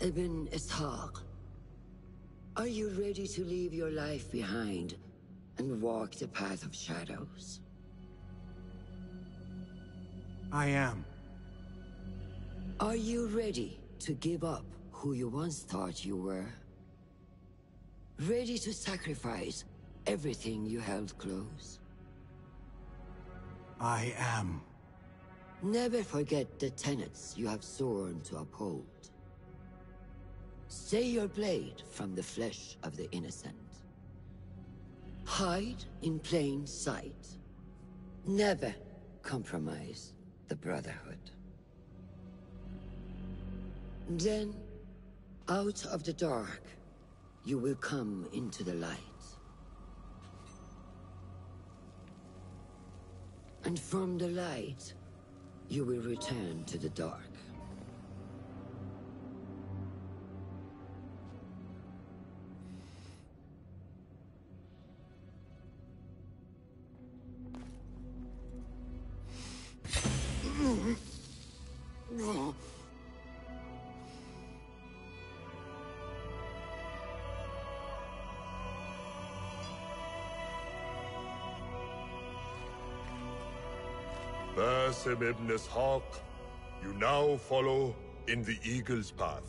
ibn Ishaq, are you ready to leave your life behind and walk the path of shadows? I am. Are you ready to give up who you once thought you were? Ready to sacrifice everything you held close? I am. Never forget the tenets you have sworn to uphold. Stay your blade from the flesh of the innocent. Hide in plain sight. Never compromise the Brotherhood. Then, out of the dark, you will come into the light. And from the light, you will return to the dark. Basim ibn Ishaq, you now follow in the Eagle's path.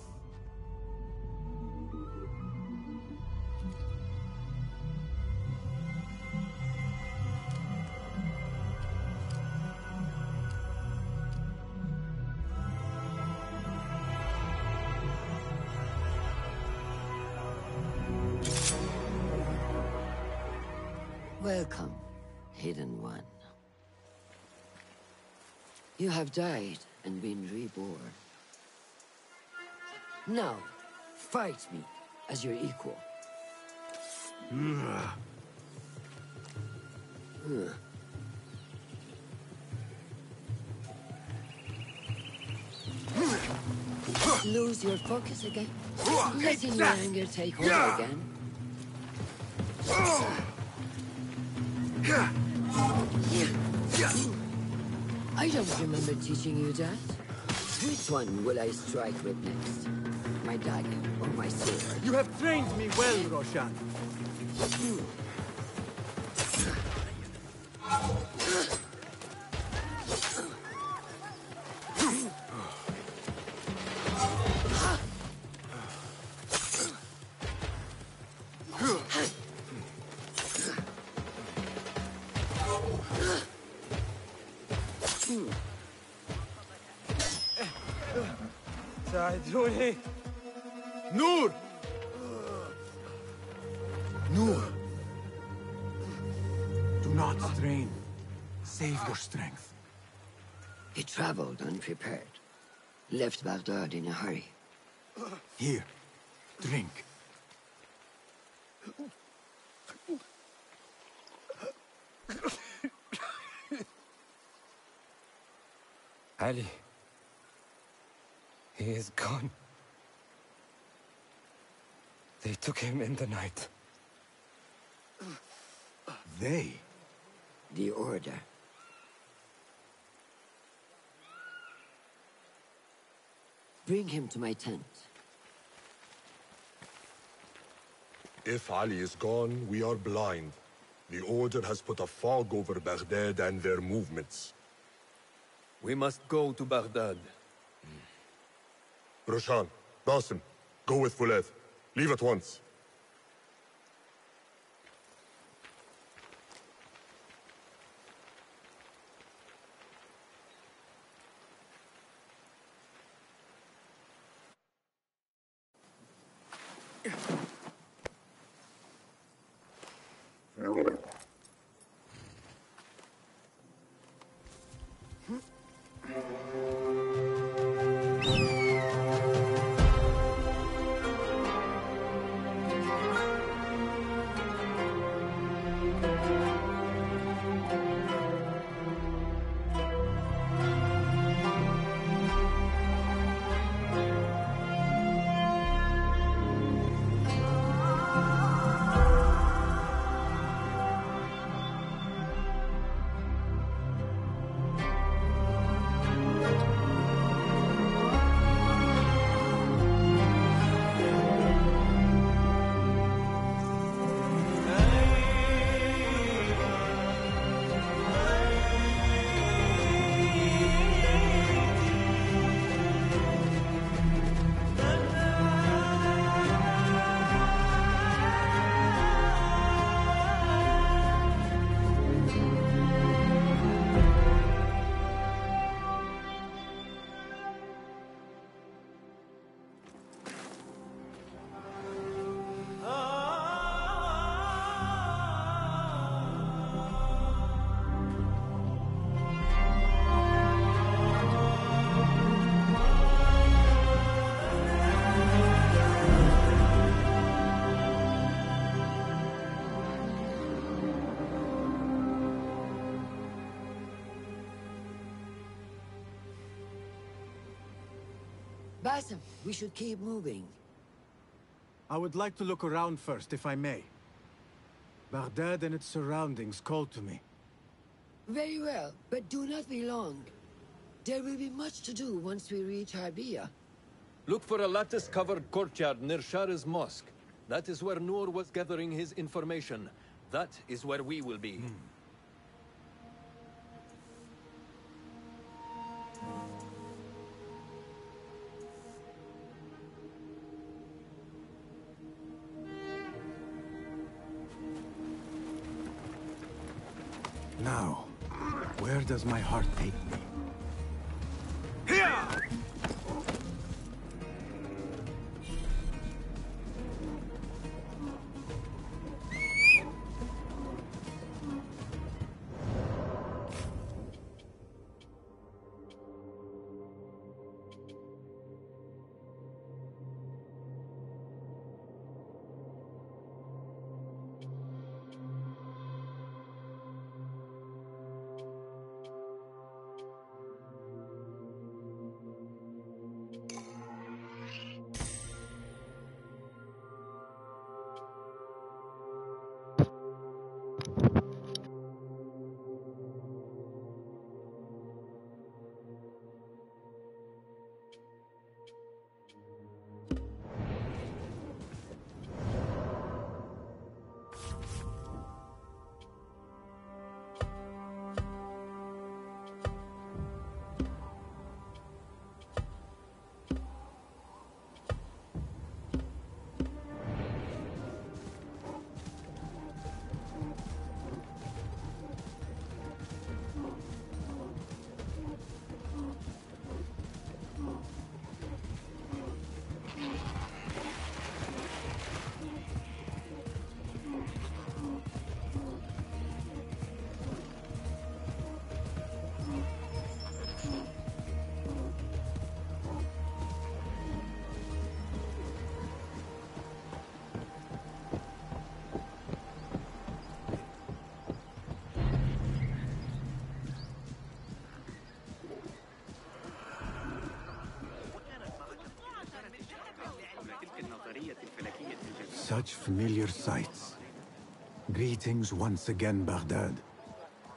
Welcome, Hidden One. You have died and been reborn. Now, fight me as your equal. Lose your focus again? Letting your anger take hold again? I don't remember teaching you that. Which one will I strike with next? My dagger or my sword? You have trained me well, Roshan. Noor! Noor! Do not strain. Save your strength. He traveled unprepared. Left Baghdad in a hurry. Here, drink. Ali. He is gone. They took him in the night. They? The Order. Bring him to my tent. If Ali is gone, we are blind. The Order has put a fog over Baghdad and their movements. We must go to Baghdad. Roshan, Basim, go with Fulad. Leave at once. Basim, we should keep moving. I would like to look around first, if I may. Baghdad and its surroundings call to me. Very well, but do not be long. There will be much to do once we reach Harbiya. Look for a lattice-covered courtyard near Shah's mosque. That is where Noor was gathering his information. That is where we will be. Now, where does my heart take me? Here! Such familiar sights. Greetings once again, Baghdad.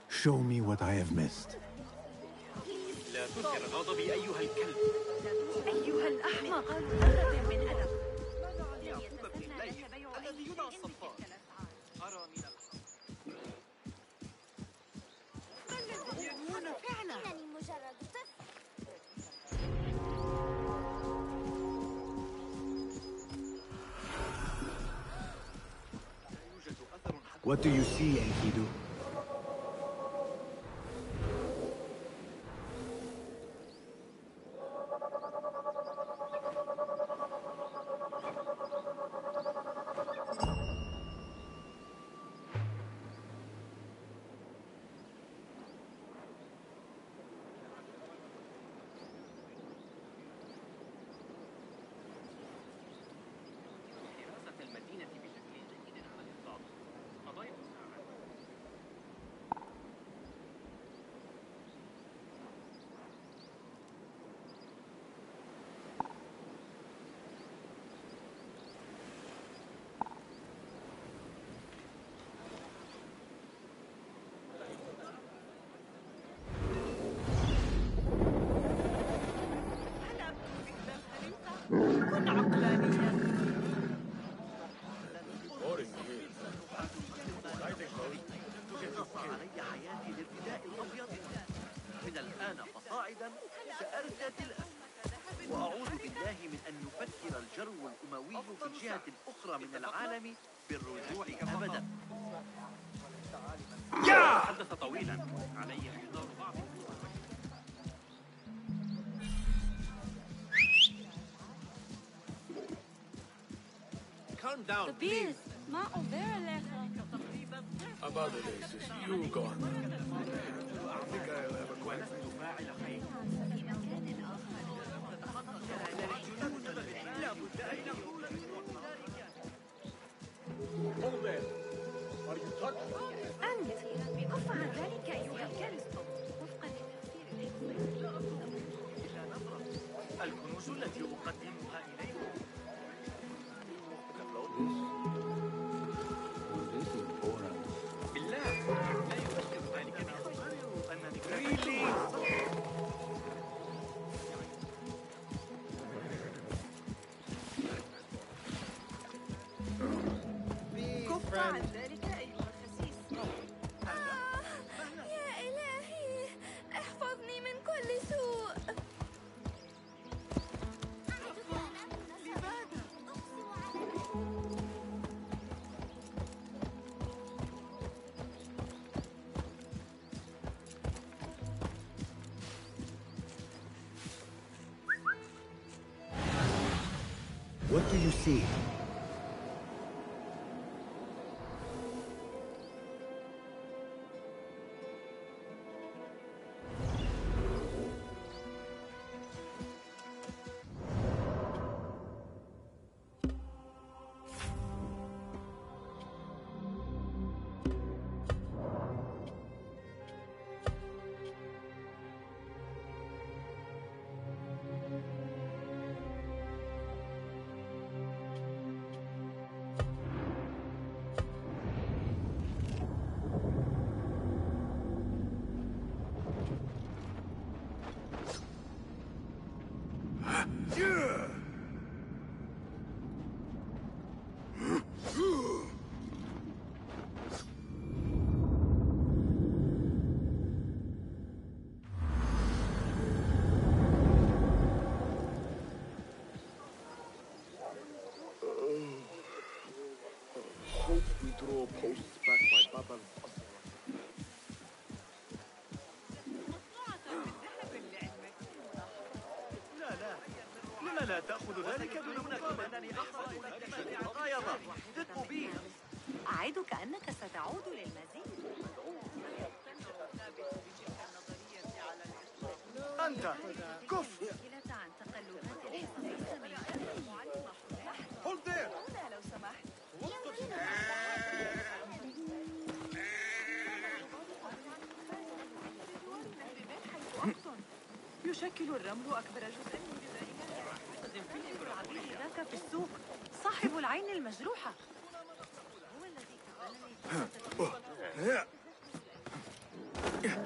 Show me what I have missed. لا تثر غضبي أيها الكلب. أيها الأحمق. ألم من ألم. الذي يدعى الصفار. أرى من الحق. يدعون فعلا. إنني مجرد طفل. What do you see, Enkidu? من العالم بالرجوع أبدا. حدث طويلا عليه حضار بعض. Calm down. The beers. ما أوبرله. About the days, you go on. I think I'll have a question. Hold there. Are you touched? أنت بأفعل ذلك أيها الكنز وفقا لتفسير الحكمة. الكنوز التي أقدمها إليكم. بالله لا يفكر ذلك بأسفل أنني كافر. What do you see? Draw posts back by Baba Al-Fasr. لا تأخذ ذلك دونك أنني أحفظ لك عقايضة. ثق بي. أعدك أنك ستعود للمزيد. أنت كف. Hold there. يشكل الرمل أكبر جزء من جزائر. قدم في السوق صاحب العين المجروحة هو الذي كفلني.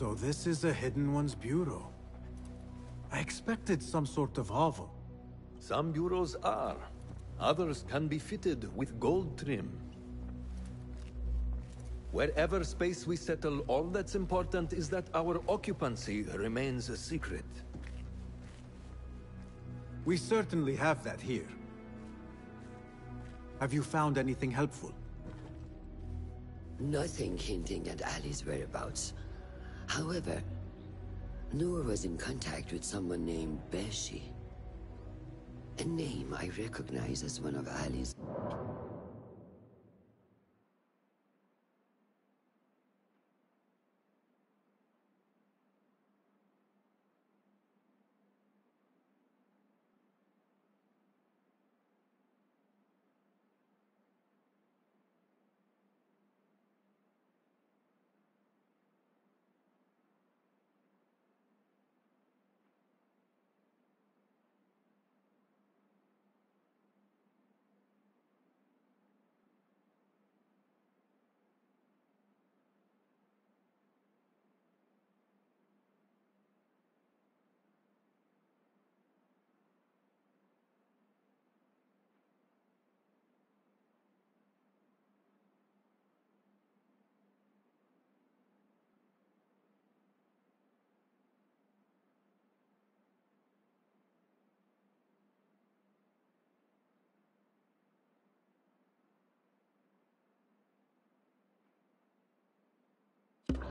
So this is a Hidden Ones bureau. I expected some sort of hovel. Some bureaus are. Others can be fitted with gold trim. Wherever space we settle, all that's important is that our occupancy remains a secret. We certainly have that here. Have you found anything helpful? Nothing hinting at Ali's whereabouts. However, Noor was in contact with someone named Beshi. A name I recognize as one of Ali's.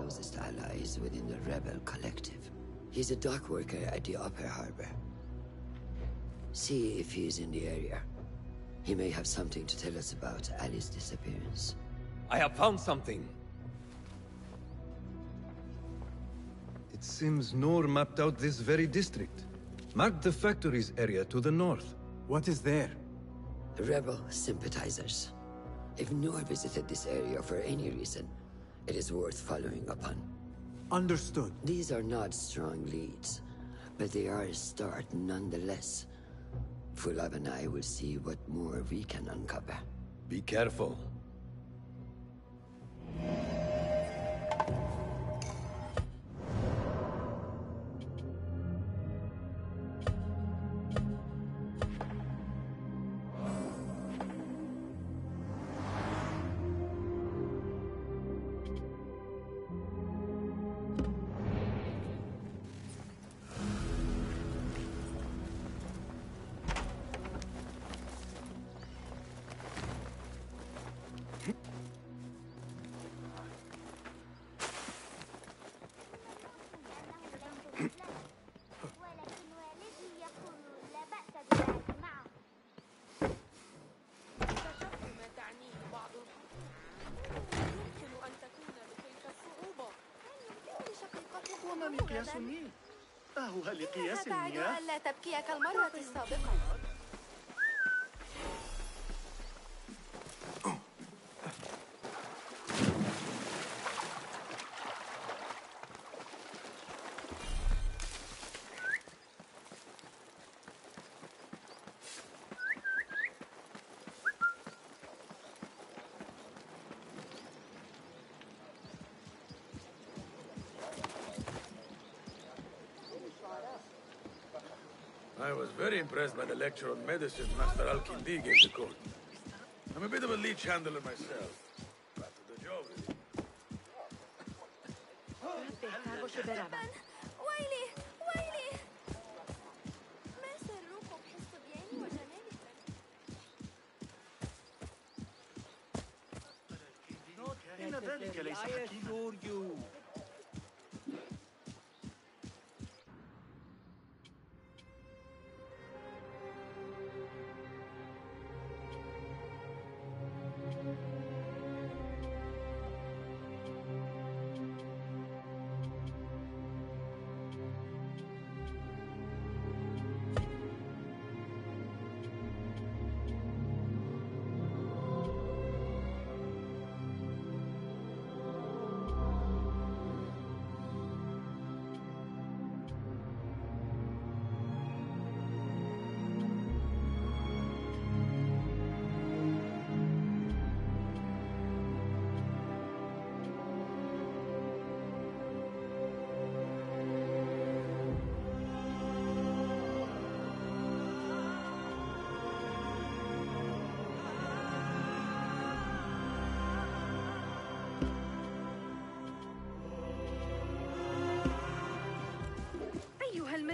Closest allies within the rebel collective. He's a dock worker at the upper harbor. See if he's in the area. He may have something to tell us about Ali's disappearance. I have found something. It seems Noor mapped out this very district. Marked the factories area to the north. What is there? Rebel sympathizers. If Noor visited this area for any reason, it is worth following up on. Understood. These are not strong leads, but they are a start nonetheless. Fulad and I will see what more we can uncover. Be careful. لا تعد ألا تبكي كالمرة السابقة. I was very impressed by the lecture on medicine Master Al-Kindi gave the court. I'm a bit of a leech handler myself. Back to the job, really.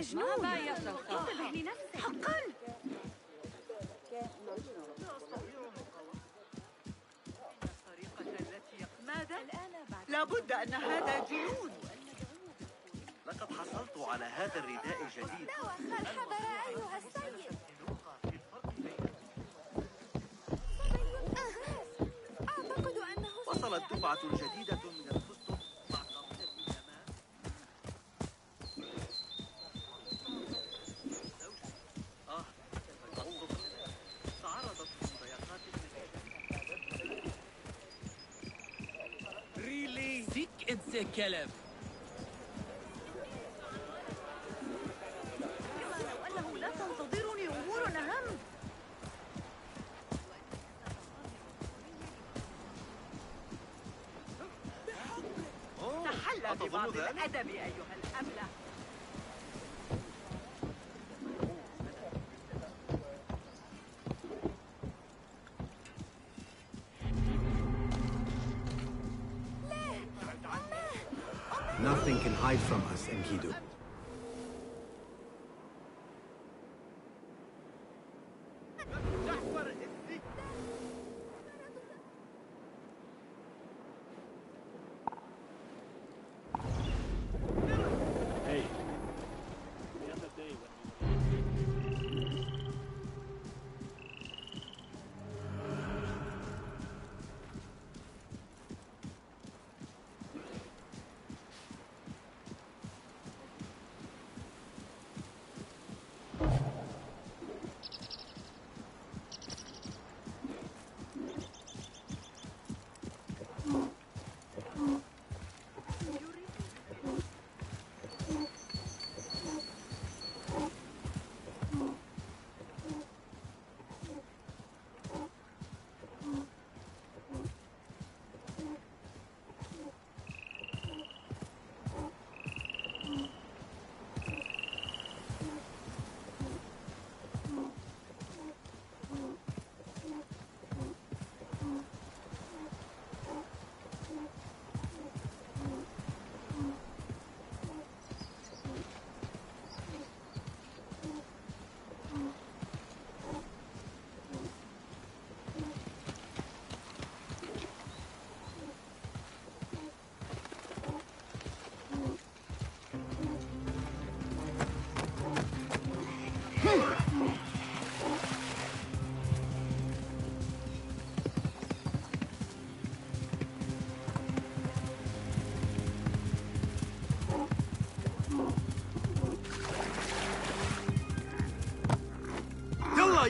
مجنون. حقا. لابد أن هذا جنون. لقد حصلت على هذا الرداء الجديد. مرحبا أيها السيد. أعتقد أنه وصلت دفعة جديدة من الفستق مع قضية اليمن. تعرضت لضيقات Really? Sick at the caliph. أظن ذلك؟ الأدب أيها الأملة. Nothing can hide from us, Enkidu.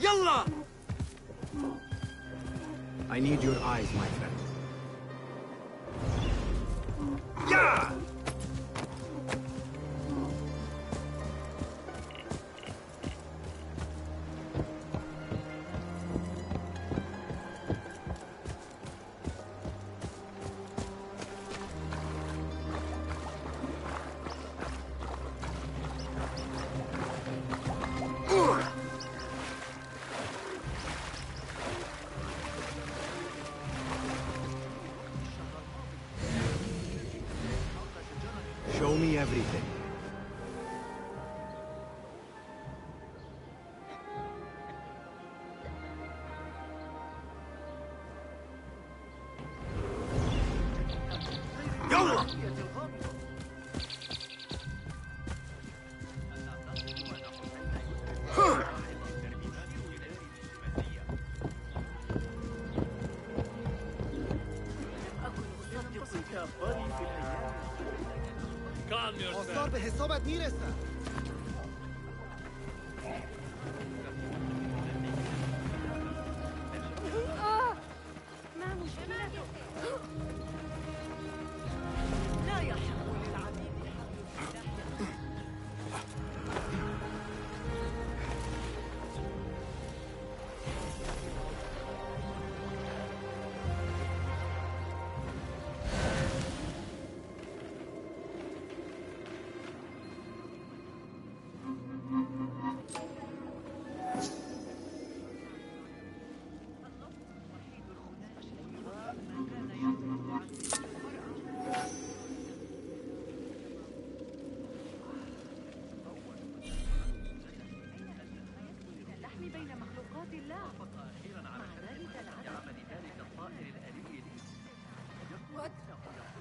Yalla! I need your eyes, my friend. Yeah! Everything.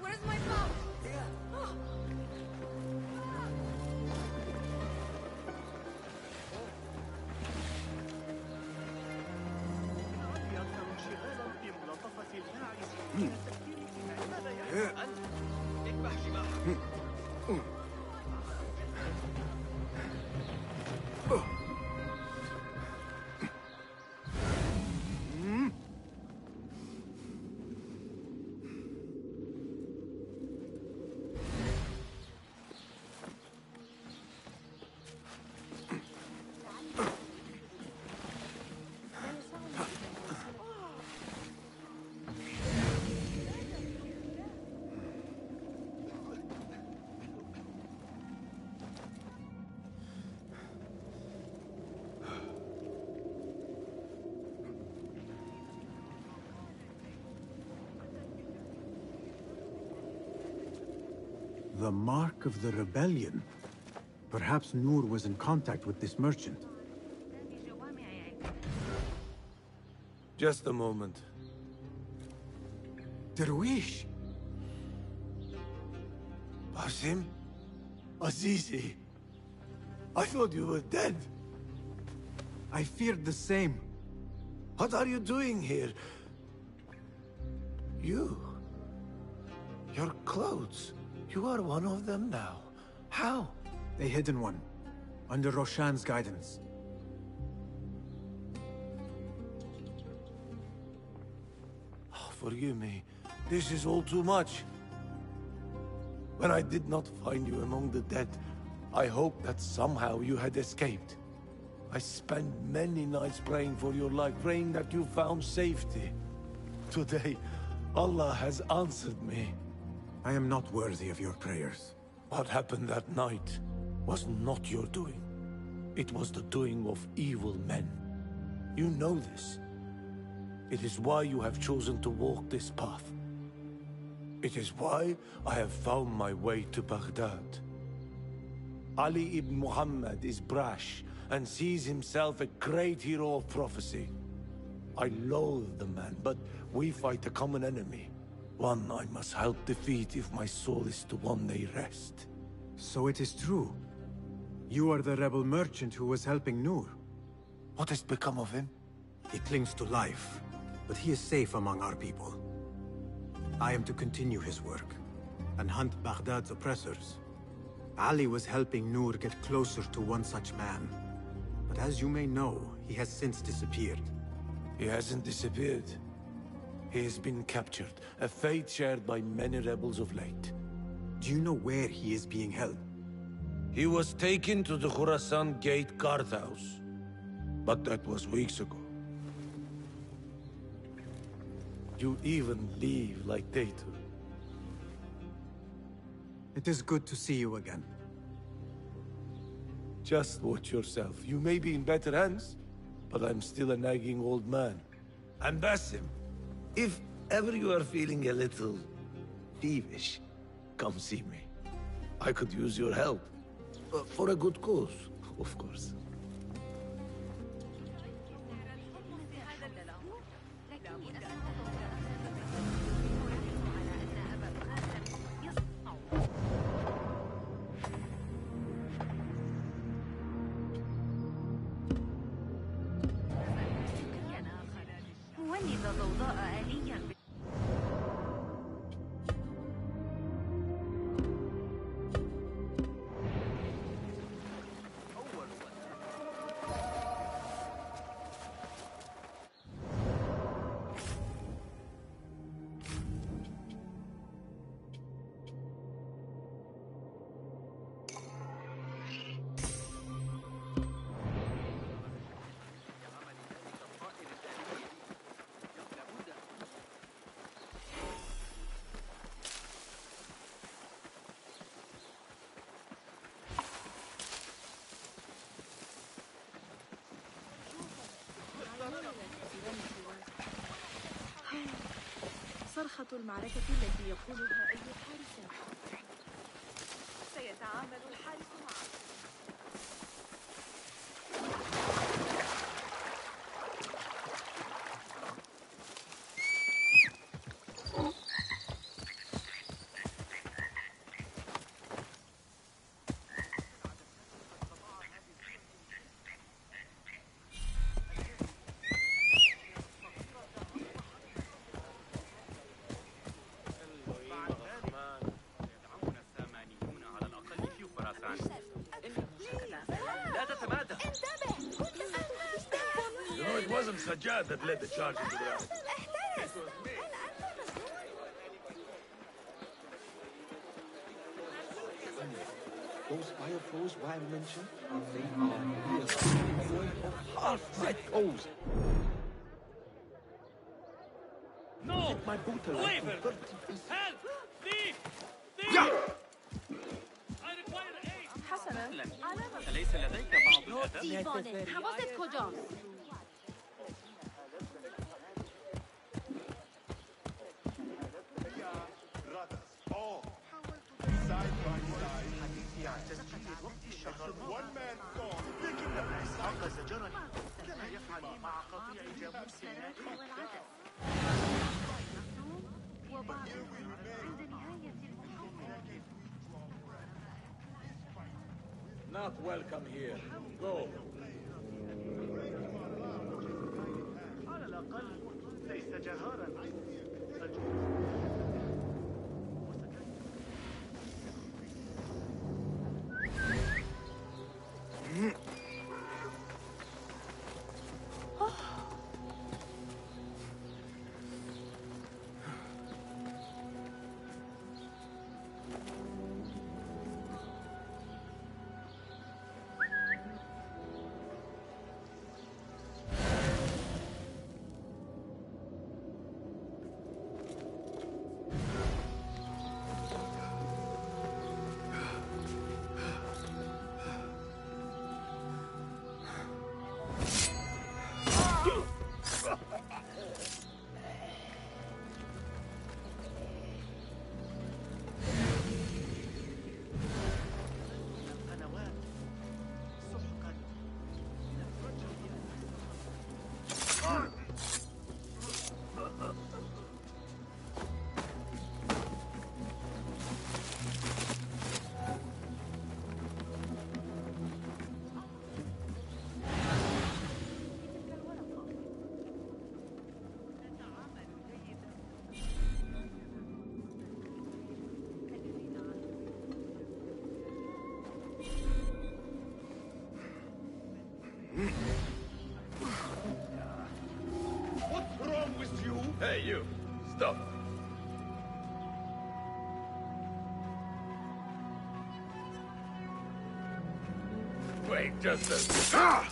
Where's my mom? Yeah. Oh. The mark of the rebellion. Perhaps Noor was in contact with this merchant. Just a moment. Darwish! Basim? Azizi! I thought you were dead. I feared the same. What are you doing here? You? Your clothes? You are one of them now. How? A hidden one, under Roshan's guidance. Oh, forgive me. This is all too much. When I did not find you among the dead, I hoped that somehow you had escaped. I spent many nights praying for your life, praying that you found safety. Today, Allah has answered me. I am not worthy of your prayers. What happened that night was not your doing. It was the doing of evil men. You know this. It is why you have chosen to walk this path. It is why I have found my way to Baghdad. Ali ibn Muhammad is brash and sees himself a great hero of prophecy. I loathe the man, but we fight a common enemy. One I must help defeat if my soul is to one day rest. So it is true. You are the rebel merchant who was helping Noor. What has become of him? He clings to life, but he is safe among our people. I am to continue his work and hunt Baghdad's oppressors. Ali was helping Noor get closer to one such man. But as you may know, he has since disappeared. He hasn't disappeared. He has been captured, a fate shared by many rebels of late. Do you know where he is being held? He was taken to the Khorasan Gate guardhouse, but that was weeks ago. You even leave like they do. It is good to see you again. Just watch yourself. You may be in better hands, but I'm still a nagging old man. And Basim. If ever you are feeling a little peevish, come see me. I could use your help. For a good cause, of course. صرخة المعركة التي يقودها أي حارس سيتعامل الحارس معه. wasn't Sajjad that led the charge into the round. It was me. Those fire foes I mentioned, they are here. Half-breed foes. No! My boot alive! Help! Thief! Thief! I require aid! حسنا. أليس لديك بعض الأدب؟ حفظت كجاس. One man gone, picking the ice out of the journey. Can I find my copy of your book? Not welcome here. Go. Hey, you! Stop! Wait, just a... Ah!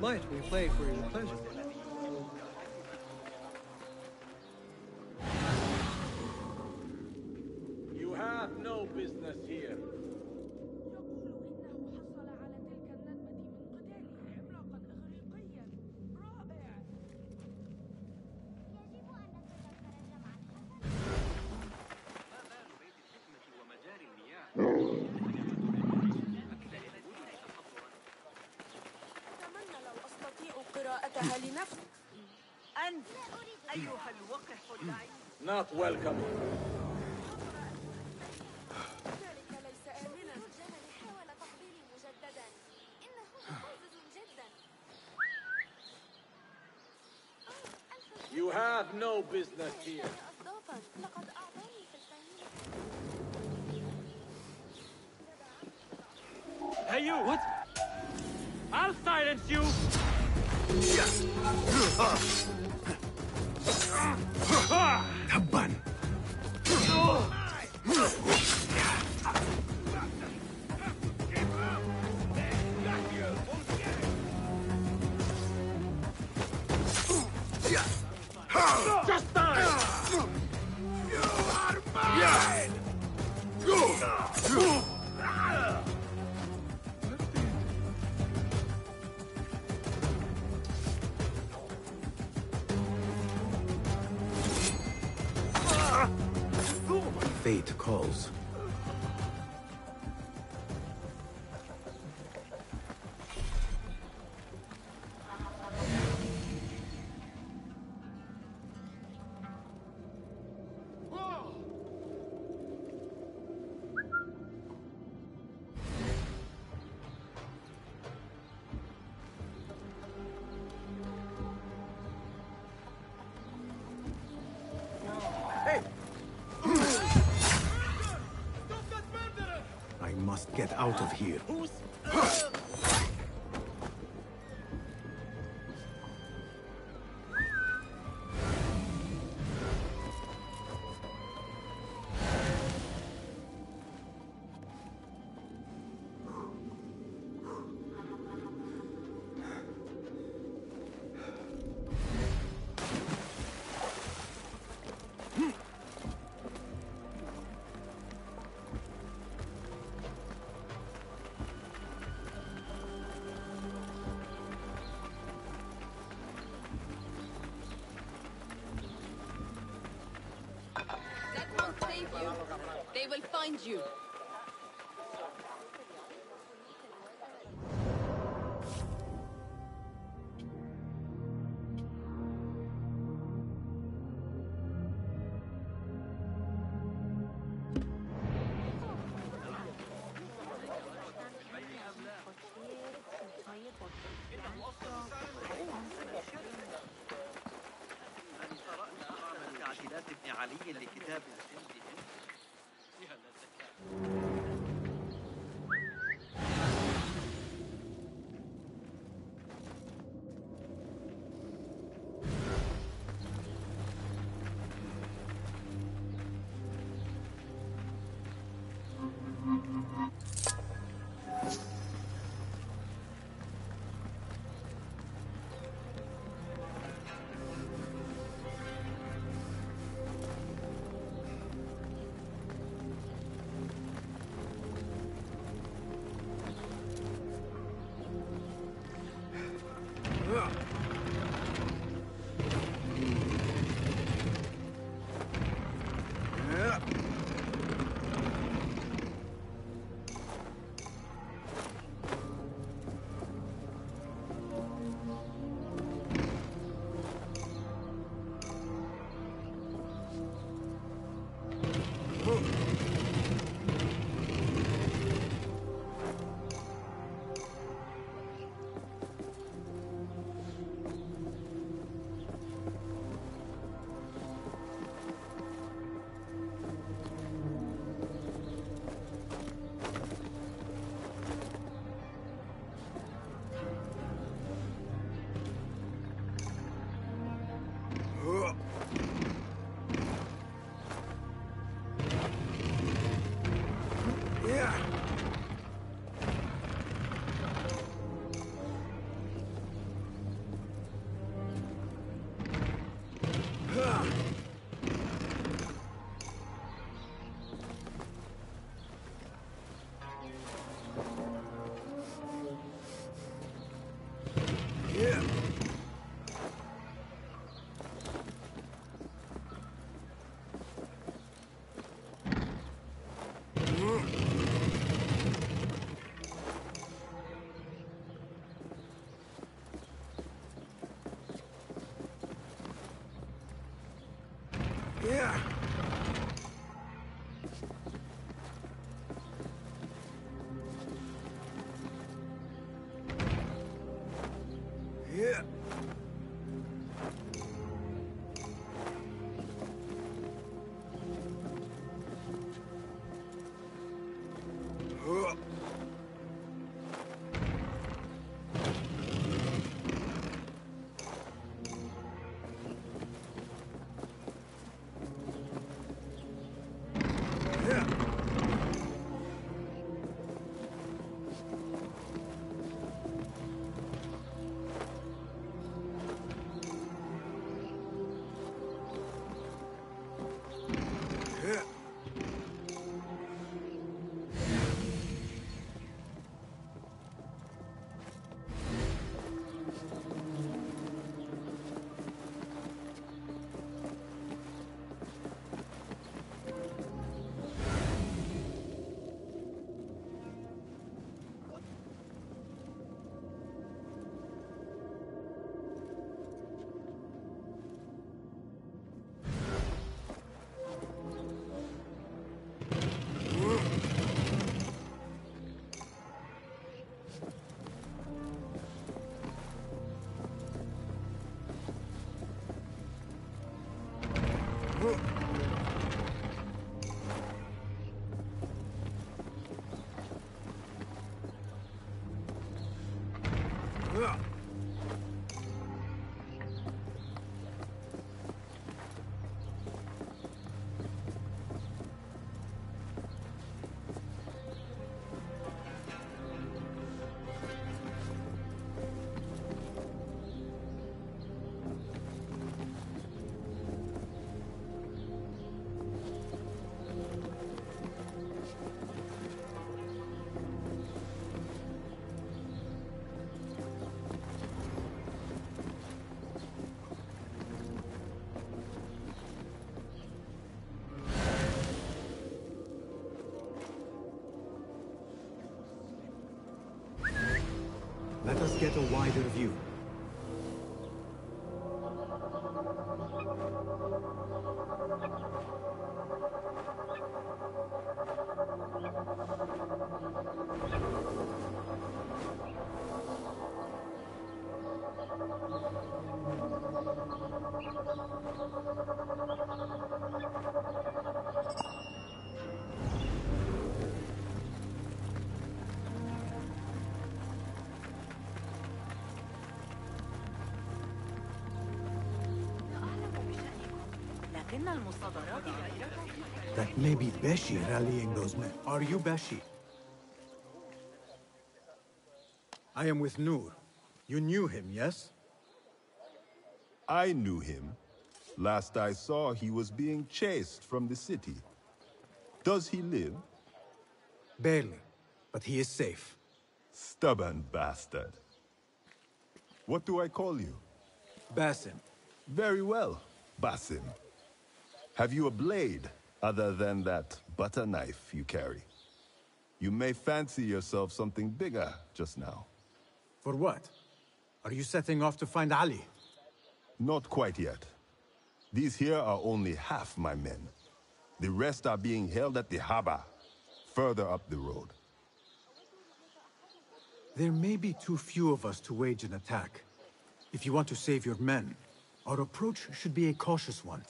Might we play for your pleasure? You have no business here. Not welcome. You have no business here. Hey, you! What? I'll silence you! Yes. Taban. Just die. You are mine. Go. Fate calls. Out of here. They will find you. Let us get a wider view. That may be Beshi rallying those men. Are you Beshi? I am with Noor. You knew him, yes? I knew him. Last I saw, he was being chased from the city. Does he live? Barely, but he is safe. Stubborn bastard. What do I call you? Basim. Very well, Basim. Have you a blade, other than that butter knife you carry? You may fancy yourself something bigger just now. For what? Are you setting off to find Ali? Not quite yet. These here are only half my men. The rest are being held at the harbor, further up the road. There may be too few of us to wage an attack. If you want to save your men, our approach should be a cautious one.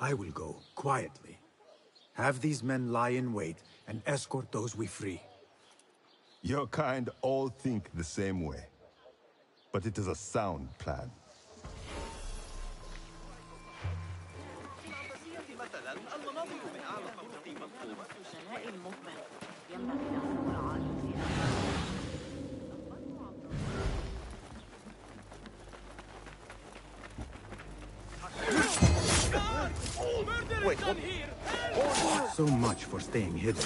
I will go, quietly. Have these men lie in wait, and escort those we free. Your kind all think the same way. But it is a sound plan. So much for staying hidden.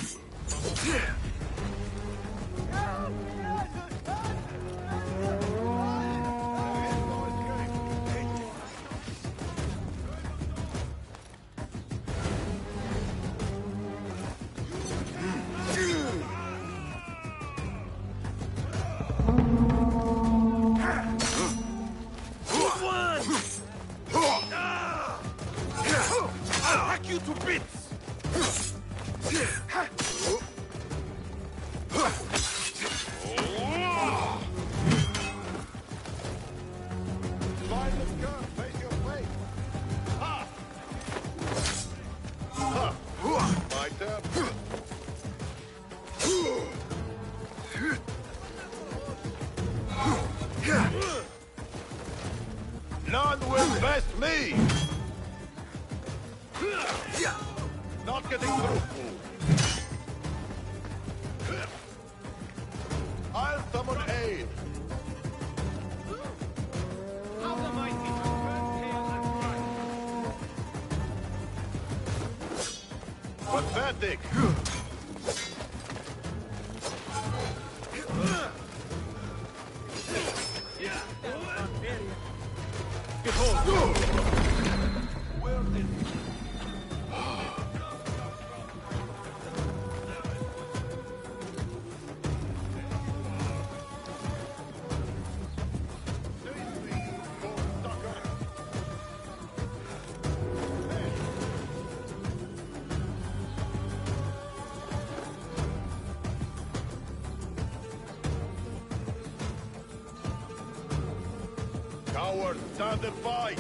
Stand and fight!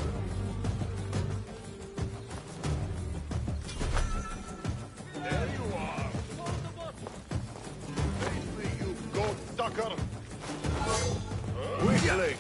There you are! Face me, you goat sucker! Weakling!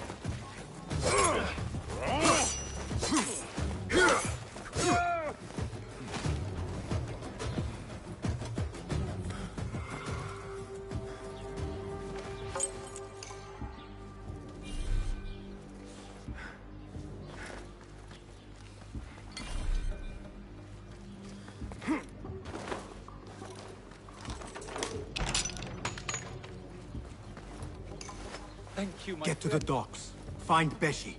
Get to the docks. Find Beshi.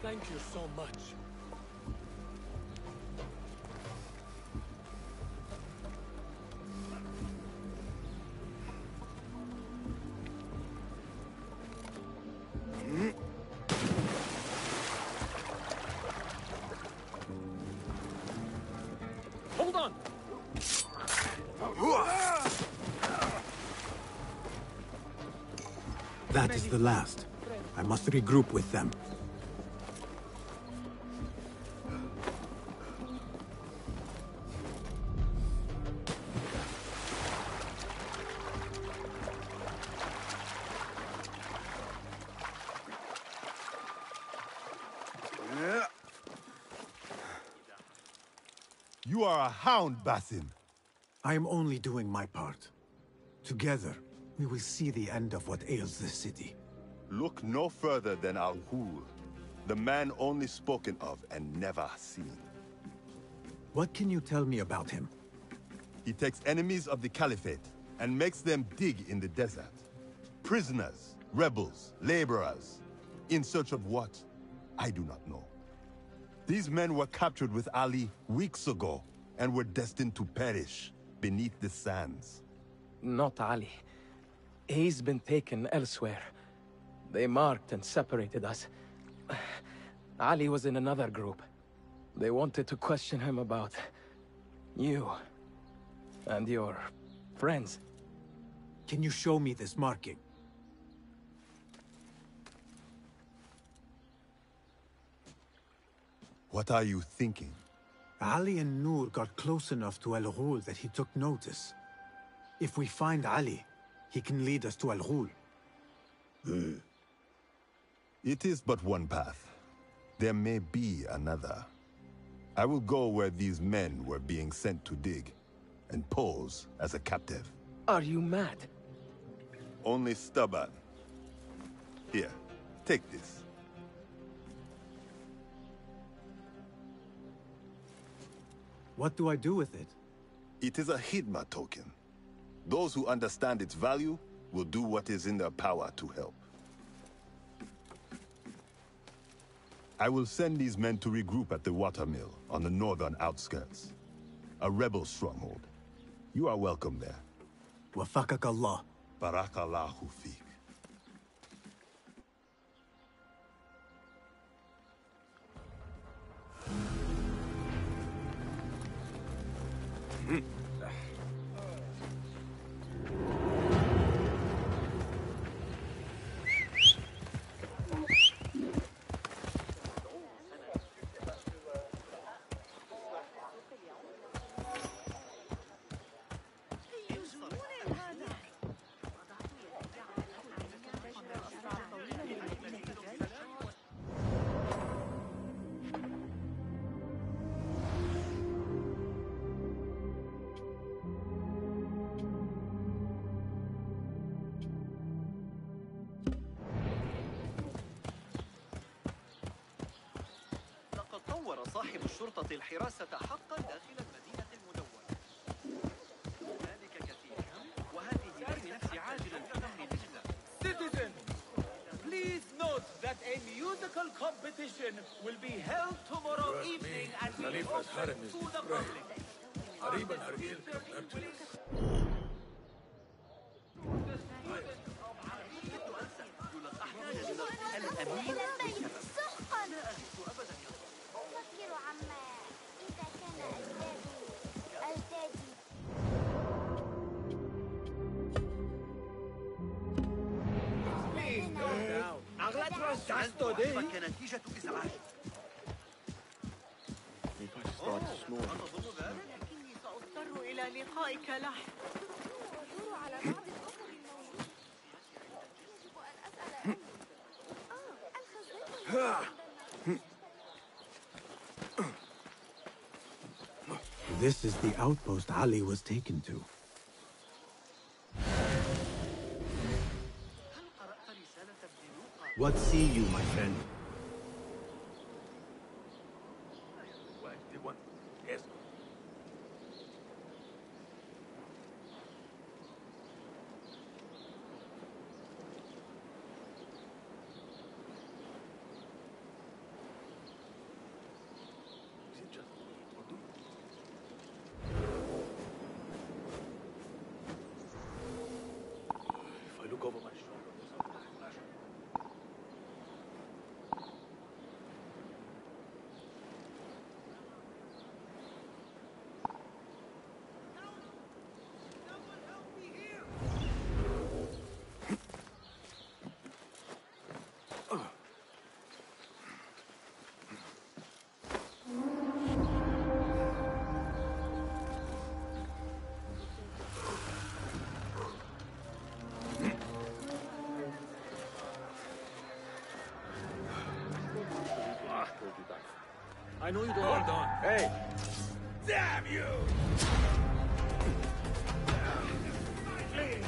Thank you so much. Hold on. That is the last. I must regroup with them. Hound, Basim. I am only doing my part. Together, we will see the end of what ails this city. Look no further than Al-Hur, the man only spoken of and never seen. What can you tell me about him? He takes enemies of the Caliphate and makes them dig in the desert. Prisoners, rebels, laborers. In search of what? I do not know. These men were captured with Ali weeks ago and were destined to perish beneath the sands. Not Ali. He's been taken elsewhere. They marked and separated us. Ali was in another group. They wanted to question him about you and your friends. Can you show me this marking? What are you thinking? Ali and Noor got close enough to Al-Ghul that he took notice. If we find Ali, he can lead us to Al-Ghul. It is but one path. There may be another. I will go where these men were being sent to dig, and pose as a captive. Are you mad? Only stubborn. Here, take this. What do I do with it? It is a Hidma token. Those who understand its value will do what is in their power to help. I will send these men to regroup at the watermill on the northern outskirts. A rebel stronghold. You are welcome there. Wafakak Allah. Barakallahu fiq. صاحب الشرطة الحراسة حقا داخل المدينة المدونة. ذلك كثيرا وهذه بنفسي عاجلا في نهر دجلة. Citizens, please note that a musical competition will be held tomorrow evening and will be open to the public. قريبا هرجيل This is the outpost Ali was taken to. What see you, my friend? I know you don't. Hold on. Hey! Damn you! Please!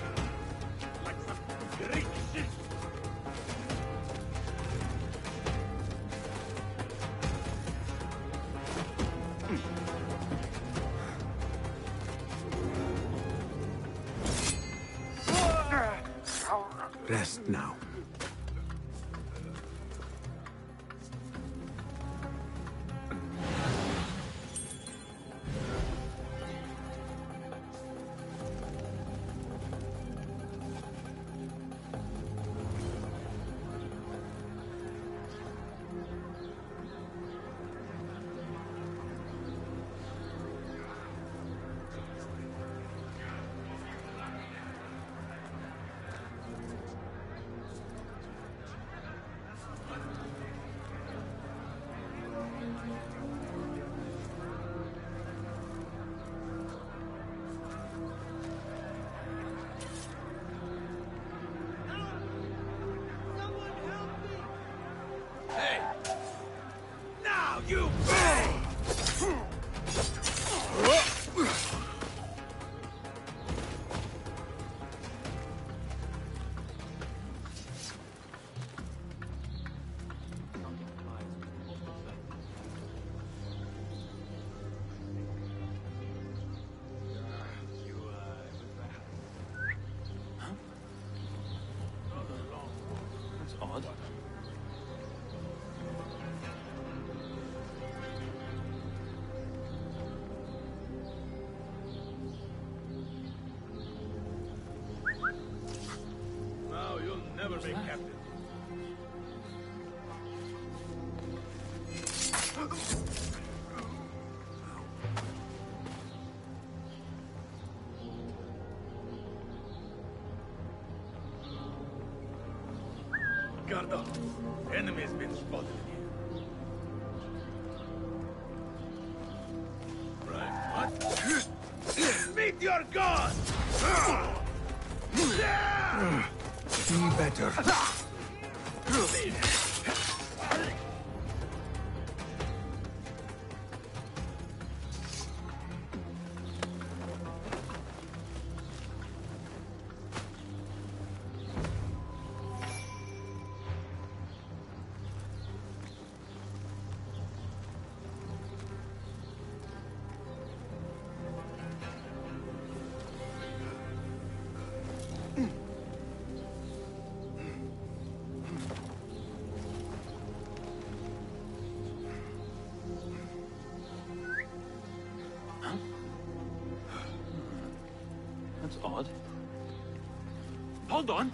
Rest now. Captain. Guard up. Enemy has been spotted here. Right, what? Meet your god! Be better. Hold on.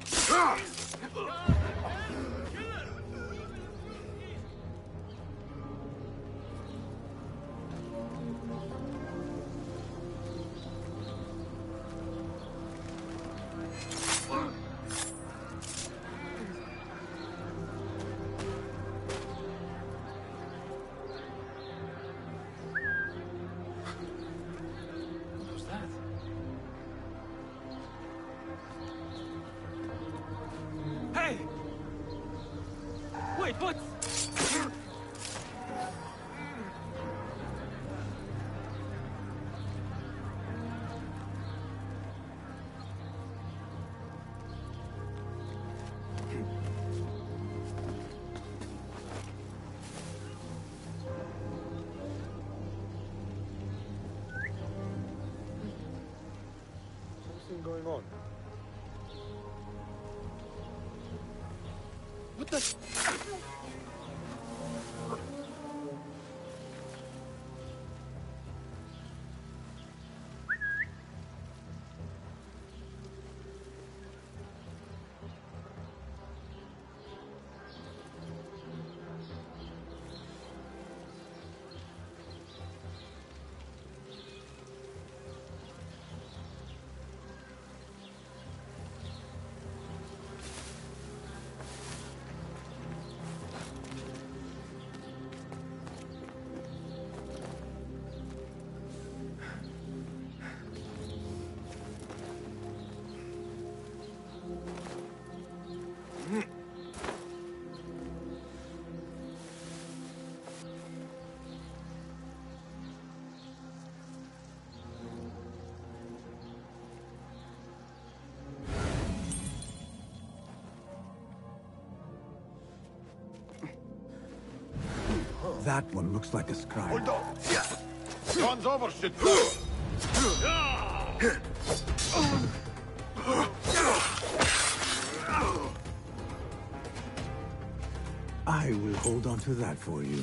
Going on? What the? That one looks like a scribe. Hold on! Guns over, shit! I will hold on to that for you.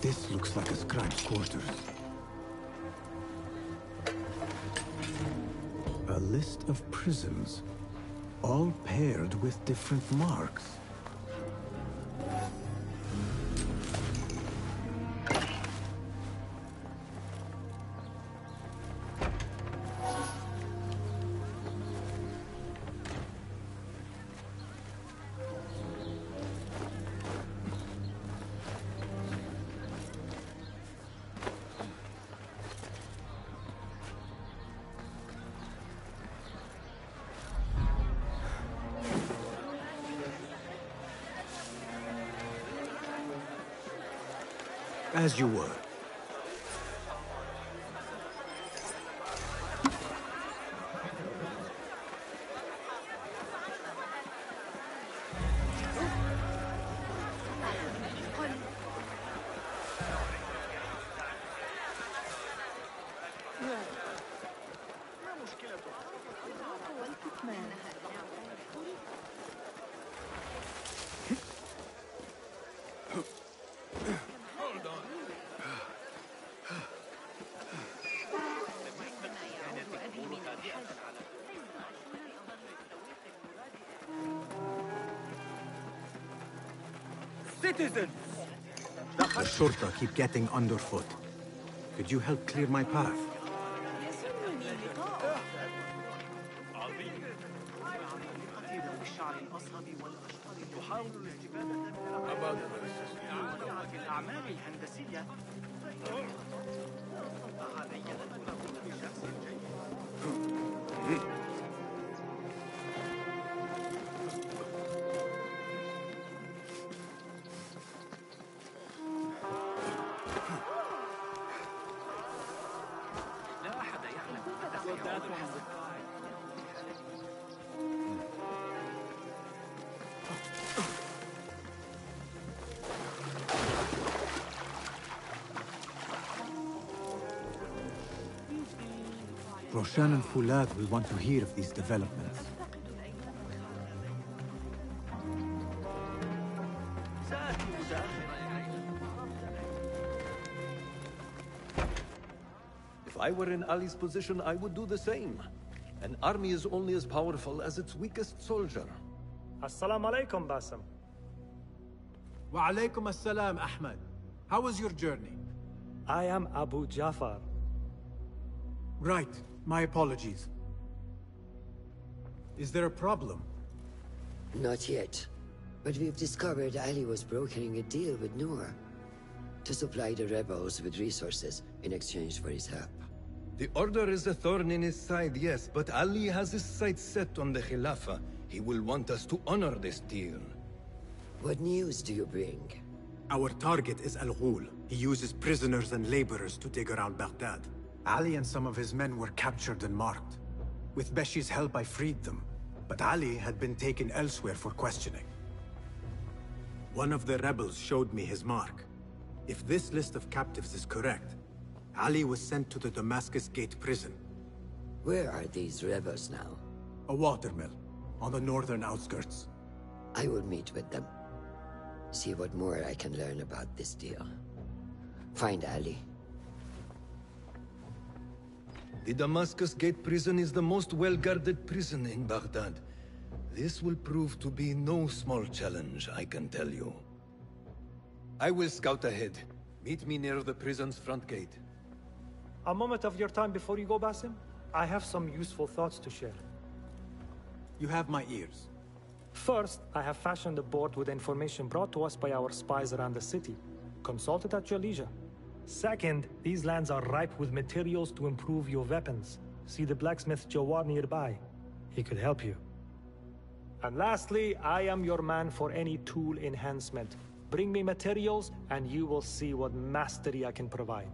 This looks like a scribe's quarters. A list of prisons, all paired with different marks. As you were. Citizens! The Shurta keep getting underfoot. Could you help clear my path? Roshan and Fulad will want to hear of these developments. If I were in Ali's position, I would do the same. An army is only as powerful as its weakest soldier. Assalamu alaikum, Basim. Wa alaikum assalam, Ahmed. How was your journey? I am Abu Jafar. Right. My apologies. Is there a problem? Not yet. But we've discovered Ali was brokering a deal with Noor to supply the rebels with resources in exchange for his help. The Order is a thorn in his side, yes, but Ali has his sights set on the Khilafah. He will want us to honor this deal. What news do you bring? Our target is Al-Ghul. He uses prisoners and laborers to dig around Baghdad. Ali and some of his men were captured and marked. With Beshi's help, I freed them, but Ali had been taken elsewhere for questioning. One of the rebels showed me his mark. If this list of captives is correct, Ali was sent to the Damascus Gate prison. Where are these rebels now? A watermill, on the northern outskirts. I will meet with them. See what more I can learn about this deal. Find Ali. The Damascus Gate prison is the most well-guarded prison in Baghdad. This will prove to be no small challenge, I can tell you. I will scout ahead. Meet me near the prison's front gate. A moment of your time before you go, Basim. I have some useful thoughts to share. You have my ears. First, I have fashioned a board with information brought to us by our spies around the city. Consult it at your leisure. Second, these lands are ripe with materials to improve your weapons. See the blacksmith Jawar nearby. He could help you. And lastly, I am your man for any tool enhancement. Bring me materials, and you will see what mastery I can provide.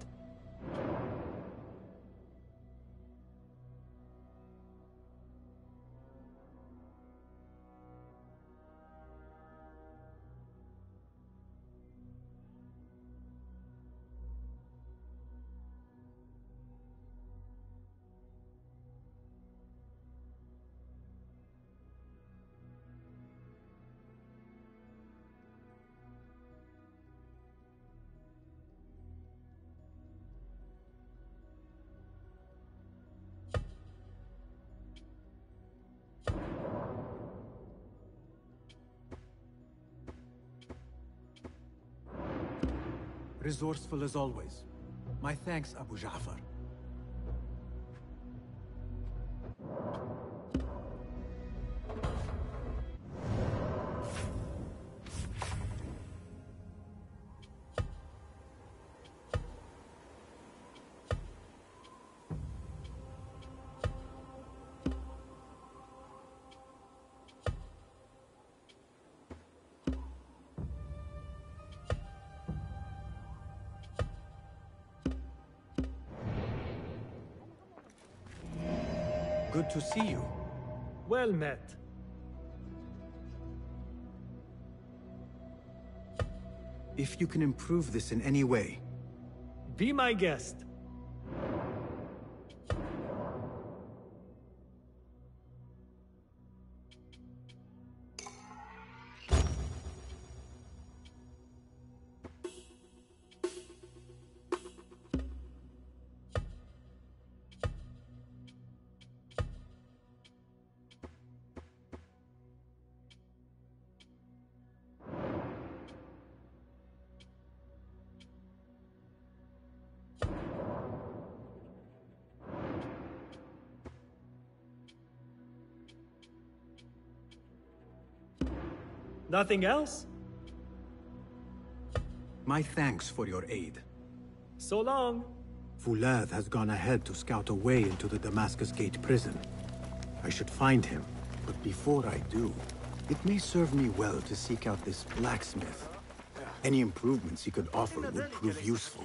Resourceful as always. My thanks, Abu Jafar. Good to see you. Well met. If you can improve this in any way, be my guest. Nothing else? My thanks for your aid. So long. Fulad has gone ahead to scout a way into the Damascus Gate prison. I should find him, but before I do, it may serve me well to seek out this blacksmith. Any improvements he could offer would prove useful.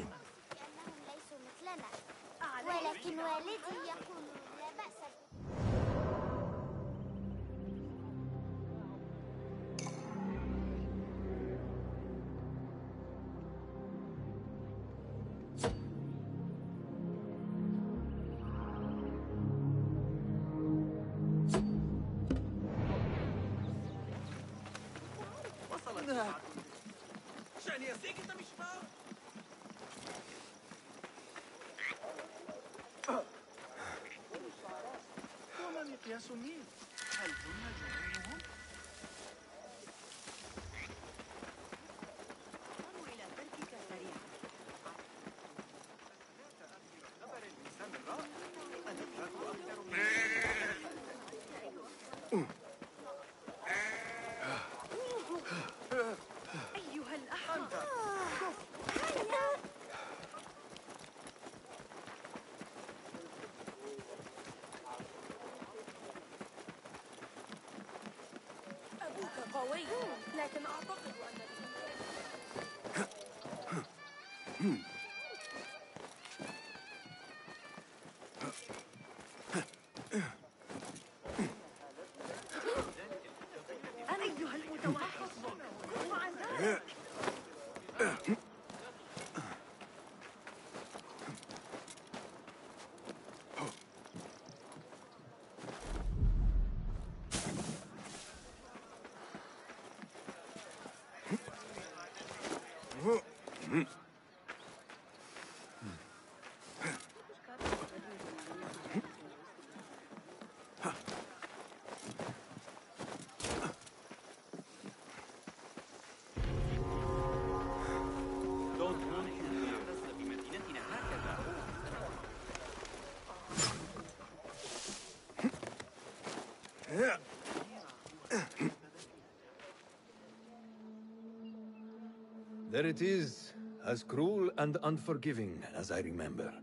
There it is, as cruel and unforgiving as I remember.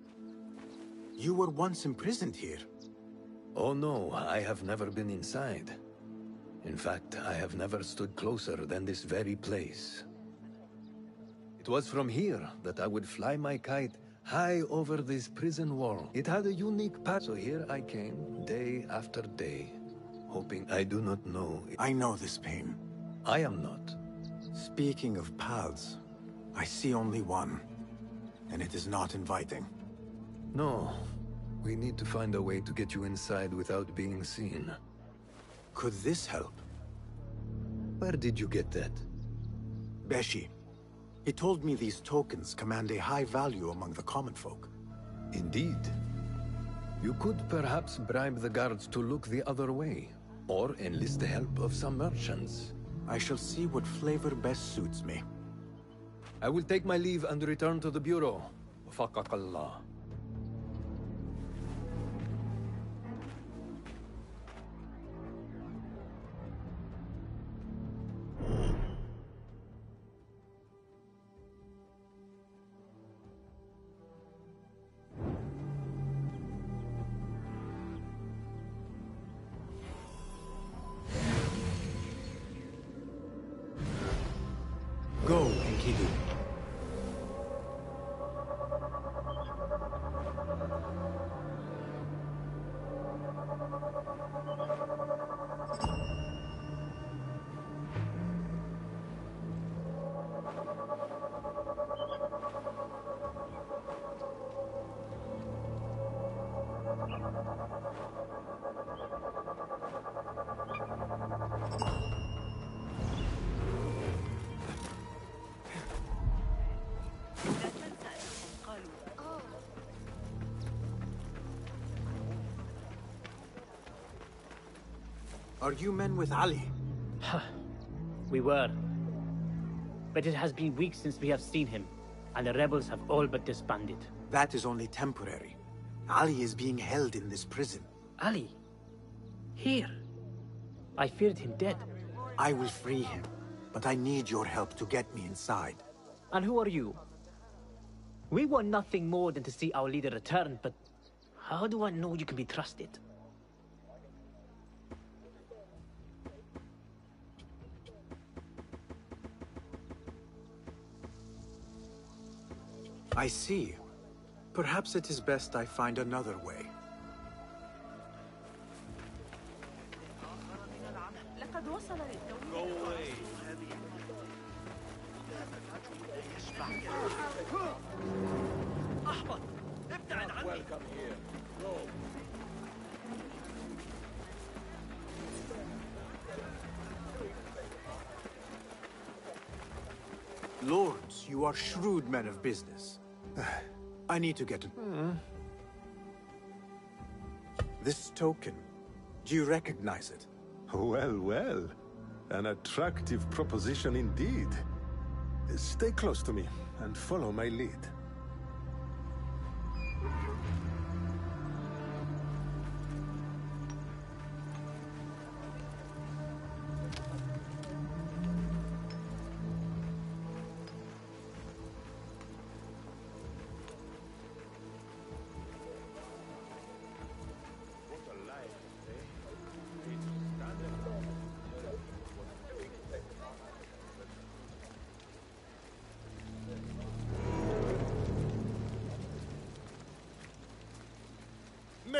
You were once imprisoned here. Oh no, I have never been inside. In fact, I have never stood closer than this very place. It was from here that I would fly my kite high over this prison wall. It had a unique path, so here I came, day after day, hoping I do not know... I know this pain. I am not. Speaking of paths, I see only one, and it is not inviting. No, we need to find a way to get you inside without being seen. Could this help? Where did you get that? Beshi. He told me these tokens command a high value among the common folk. Indeed. You could perhaps bribe the guards to look the other way, or enlist the help of some merchants. I shall see what flavor best suits me. I will take my leave and return to the bureau. Wafaqak Allah. Are you men with Ali? We were. But it has been weeks since we have seen him, and the rebels have all but disbanded. That is only temporary. Ali is being held in this prison. Ali? Here? I feared him dead. I will free him, but I need your help to get me inside. And who are you? We want nothing more than to see our leader return, but how do I know you can be trusted? I see. Perhaps it is best I find another way. Lords, you are shrewd men of business. I need to get it. This token, do you recognize it? Well, well. An attractive proposition indeed. Stay close to me and follow my lead.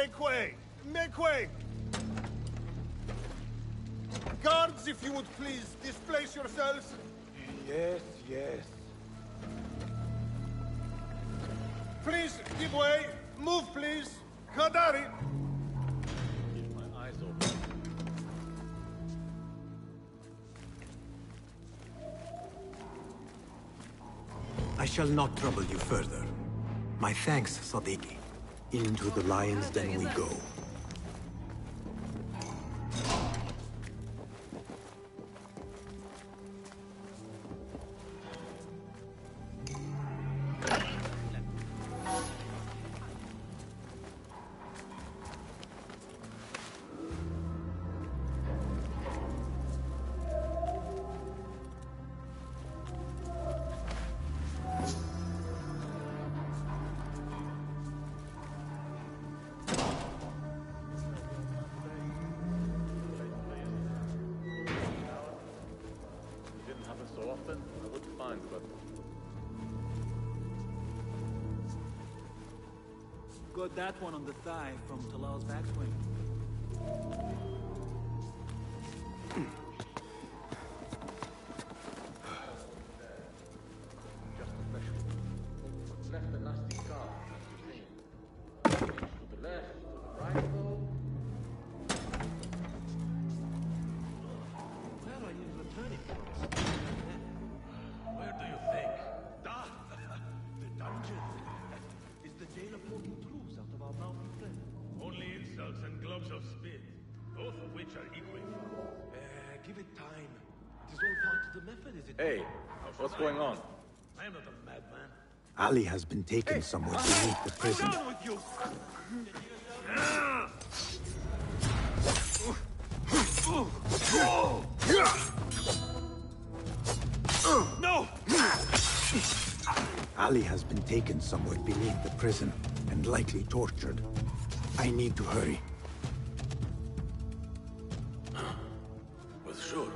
Make way! Make way! Guards, if you would please, displace yourselves. Yes, yes. Please, give way. Move, please. Gadari! Keep my eyes open. I shall not trouble you further. My thanks, Sadiqi. Into the lion's den we go. Got that one on the thigh from Talal's backswing. Just a flesh wound. Left the nasty car, that's the thing. To the left, to the right, though. Where are you returning from? Where do you think? Da! The dungeon! Is the jail of Portland? Only insults and globes of spit, both of which are equally foul. Give it time. It is all part of the method, is it? Hey, what's going on? I am not a madman. Ali has been taken somewhere beneath the prison. Down with you! No! Ali has been taken somewhere beneath the prison and likely tortured. I need to hurry. Well, sure.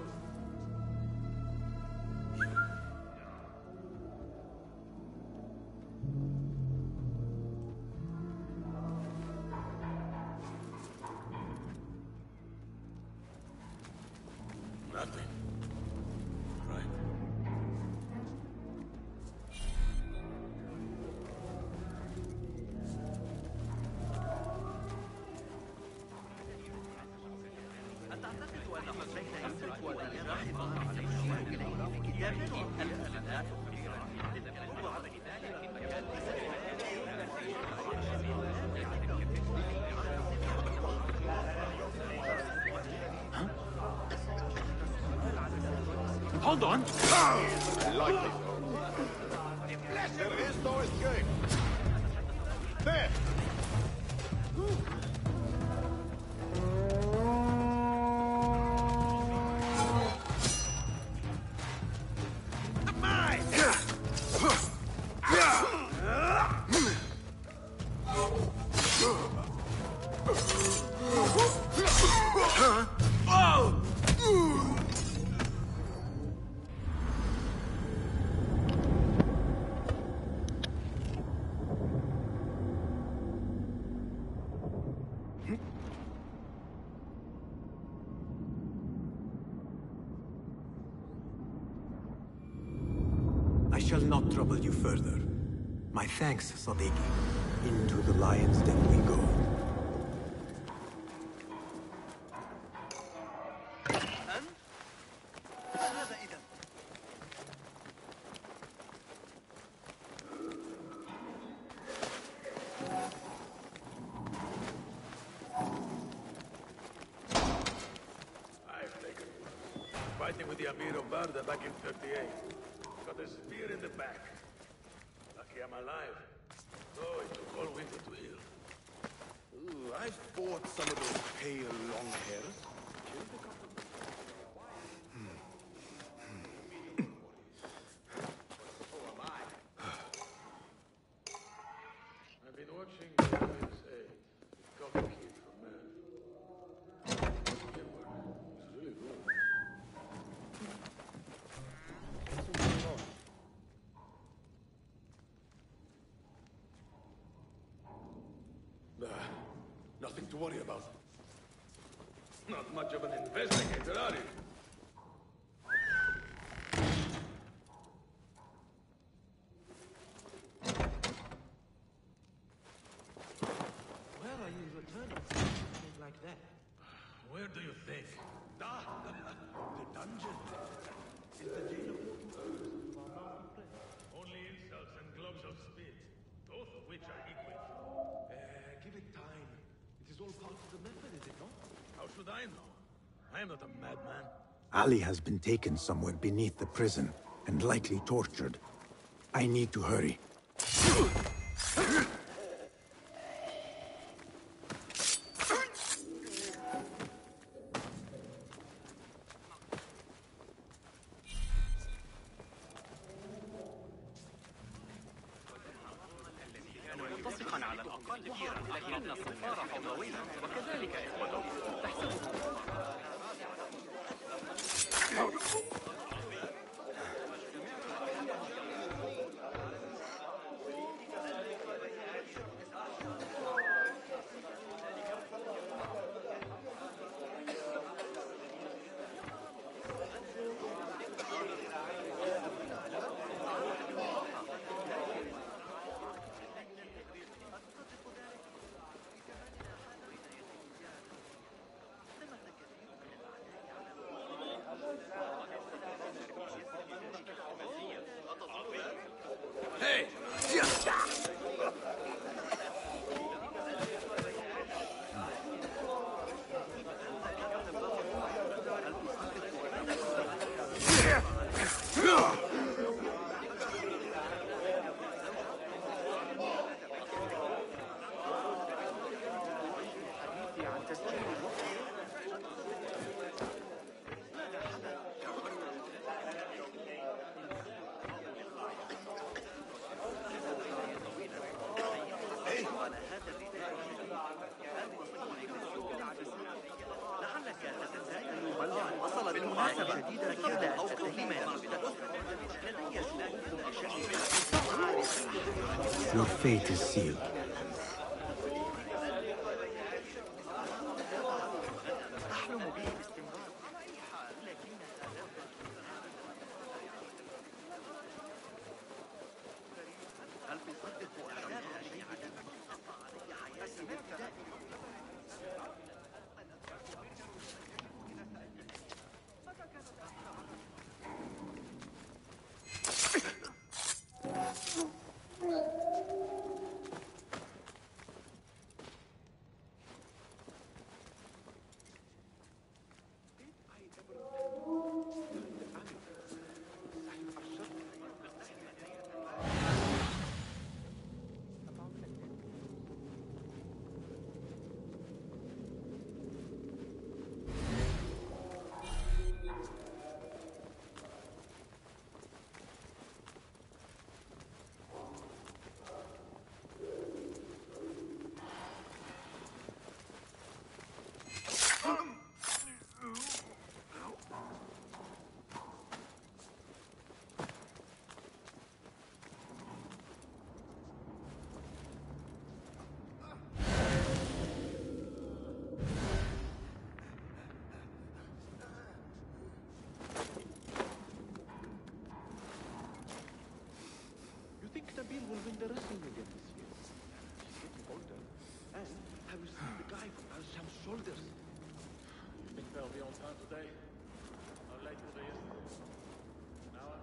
Nothing. Right. Hold on. I like it. There is no escape. There. I shall not trouble you further. My thanks, Sadiqi. Into the lion's den we go. I've taken fighting with the Amir of Barda back in 38. Got a spear in the back. Lucky I'm alive. Oh, it took all winter to heal. Ooh, I fought some of those pale long hairs. Killed a couple of them. So am I. I've been watching USA. It's got a kid from there. It's really good. to worry about. Not much of an investigator, are you? Where are you returning to something like that? Where do you think? Ah, the dungeon. It's the jail of only insults and globes of spit, both of which are equal. Give it time. It is all part of the method, is it not? How should I know? I am not a madman. Ali has been taken somewhere beneath the prison, and likely tortured. I need to hurry. Your fate is sealed. Nabil will win the wrestling again this year. He's getting older. And have you seen the guy from Al-Sham's shoulders? You think they'll be on time today? How late were they yesterday? An hour?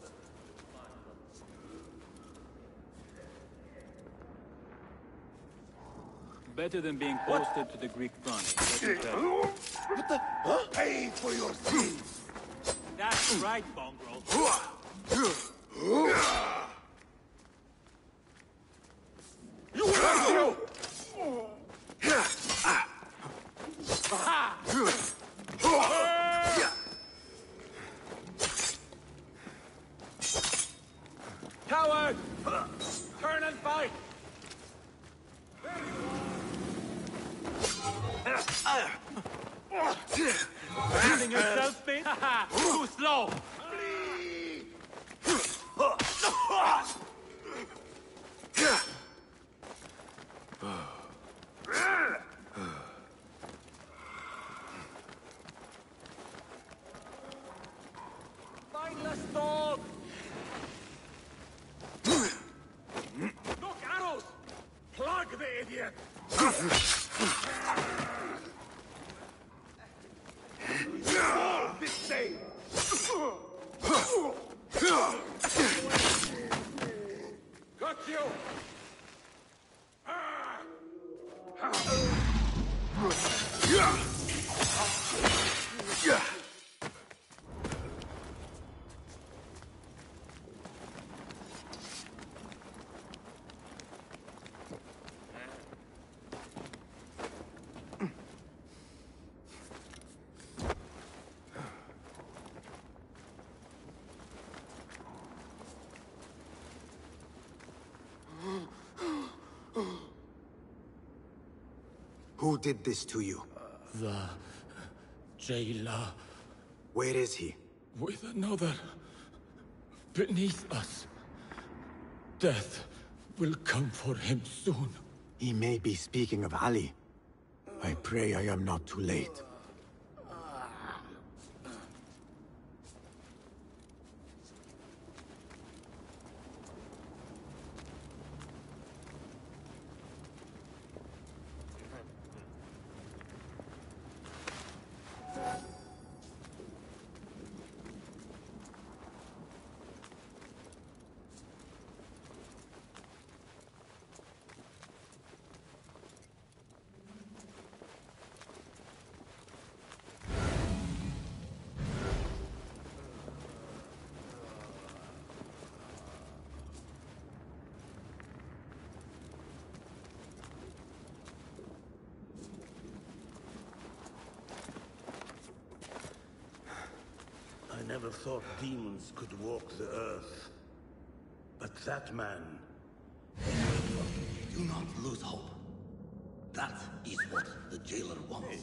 Didn't happen so often. It was fine. Better than being posted to the Greek front. What the? Huh? Pay for your sins! That's right, Bongrel. Coward! Turn and fight! Feeling yourself, Finn? Too slow! Who did this to you? The jailer. Where is he? With another. Beneath us. Death will come for him soon. He may be speaking of Ali. I pray I am not too late. I never thought demons could walk the earth, but that man... Do not lose hope. That is what the jailer wants. Hey,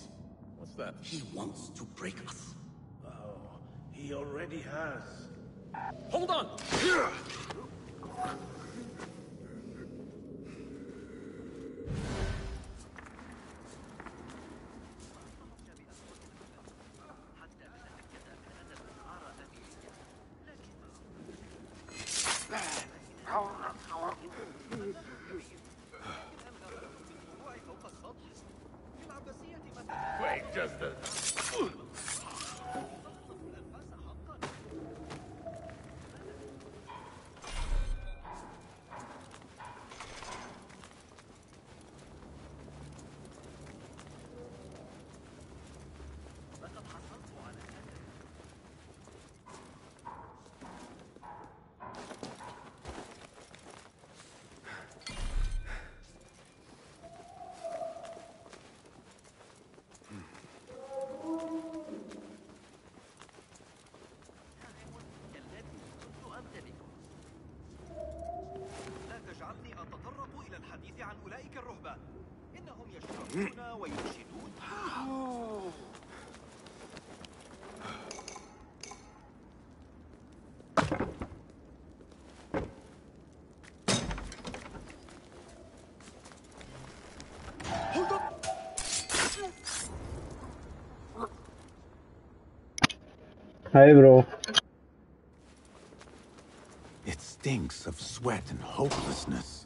what's that? He wants to break us. Oh, he already has. Hold on! Hi, bro. It stinks of sweat and hopelessness.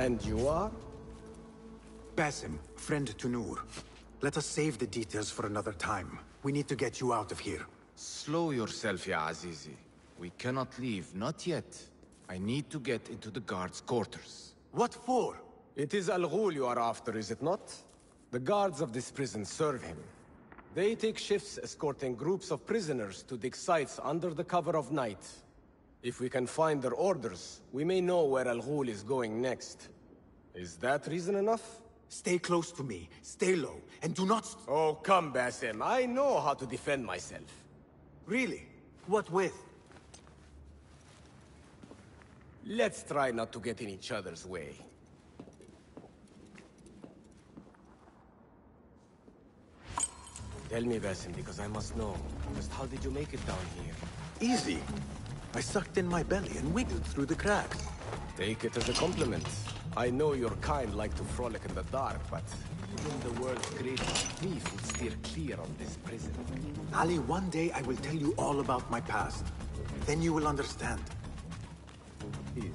And you are? Basim, friend to Noor. Let us save the details for another time. We need to get you out of here. Slow yourself, Ya Azizi. We cannot leave, not yet. I need to get into the guards' quarters. What for? It is Al-Ghul you are after, is it not? The guards of this prison serve him. They take shifts escorting groups of prisoners to dig sites under the cover of night. If we can find their orders, we may know where Al-Ghul is going next. Is that reason enough? Stay close to me, stay low, and do not... Oh, come, Basim. I know how to defend myself. Really? What with? Let's try not to get in each other's way. Tell me, Basim, because I must know. Just how did you make it down here? Easy. I sucked in my belly and wiggled through the cracks. Take it as a compliment. I know your kind like to frolic in the dark, but even the world's greatest thief would steer clear of this prison. Ali, one day I will tell you all about my past. Then you will understand. Peace.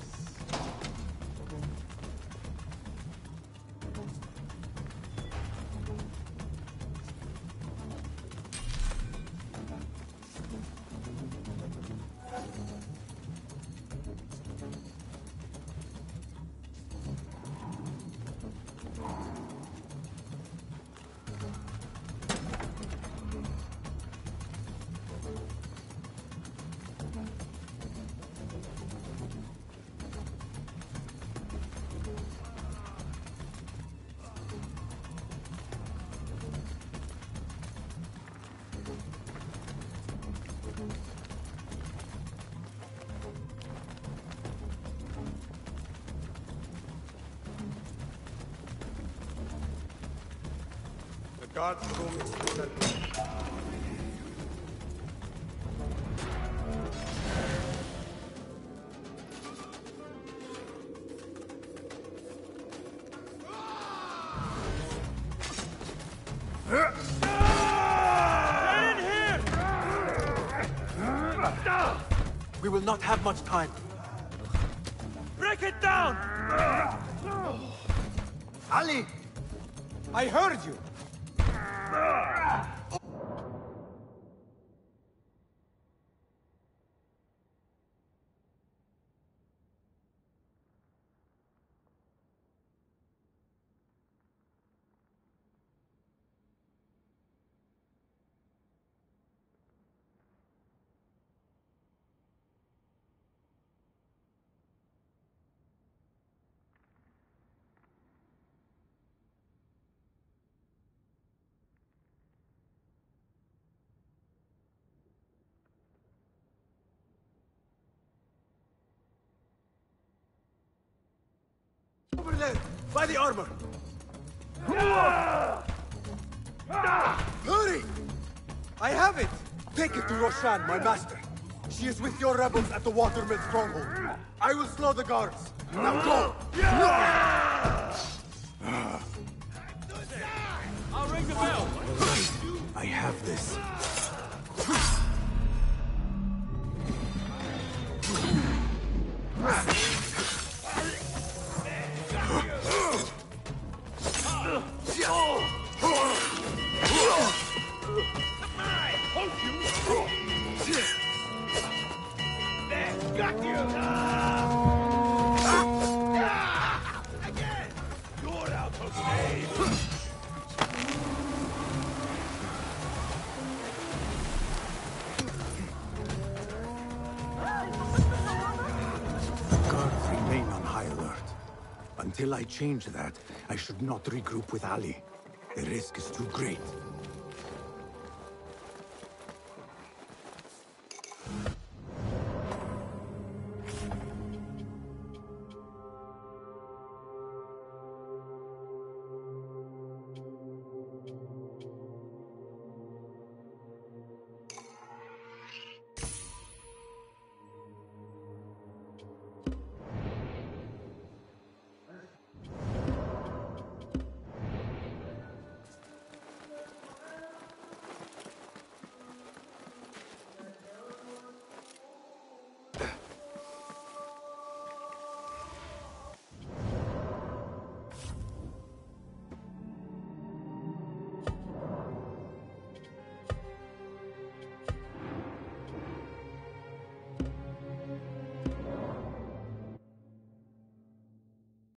God's room is full. We will not have much time. Break it down! Ali! I heard you! By the armor! Hurry! I have it! Take it to Roshan, my master. She is with your rebels at the Watermill stronghold. I will slow the guards. Now go! I'll ring the bell! I have this. Until I change that, I should not regroup with Ali. The risk is too great.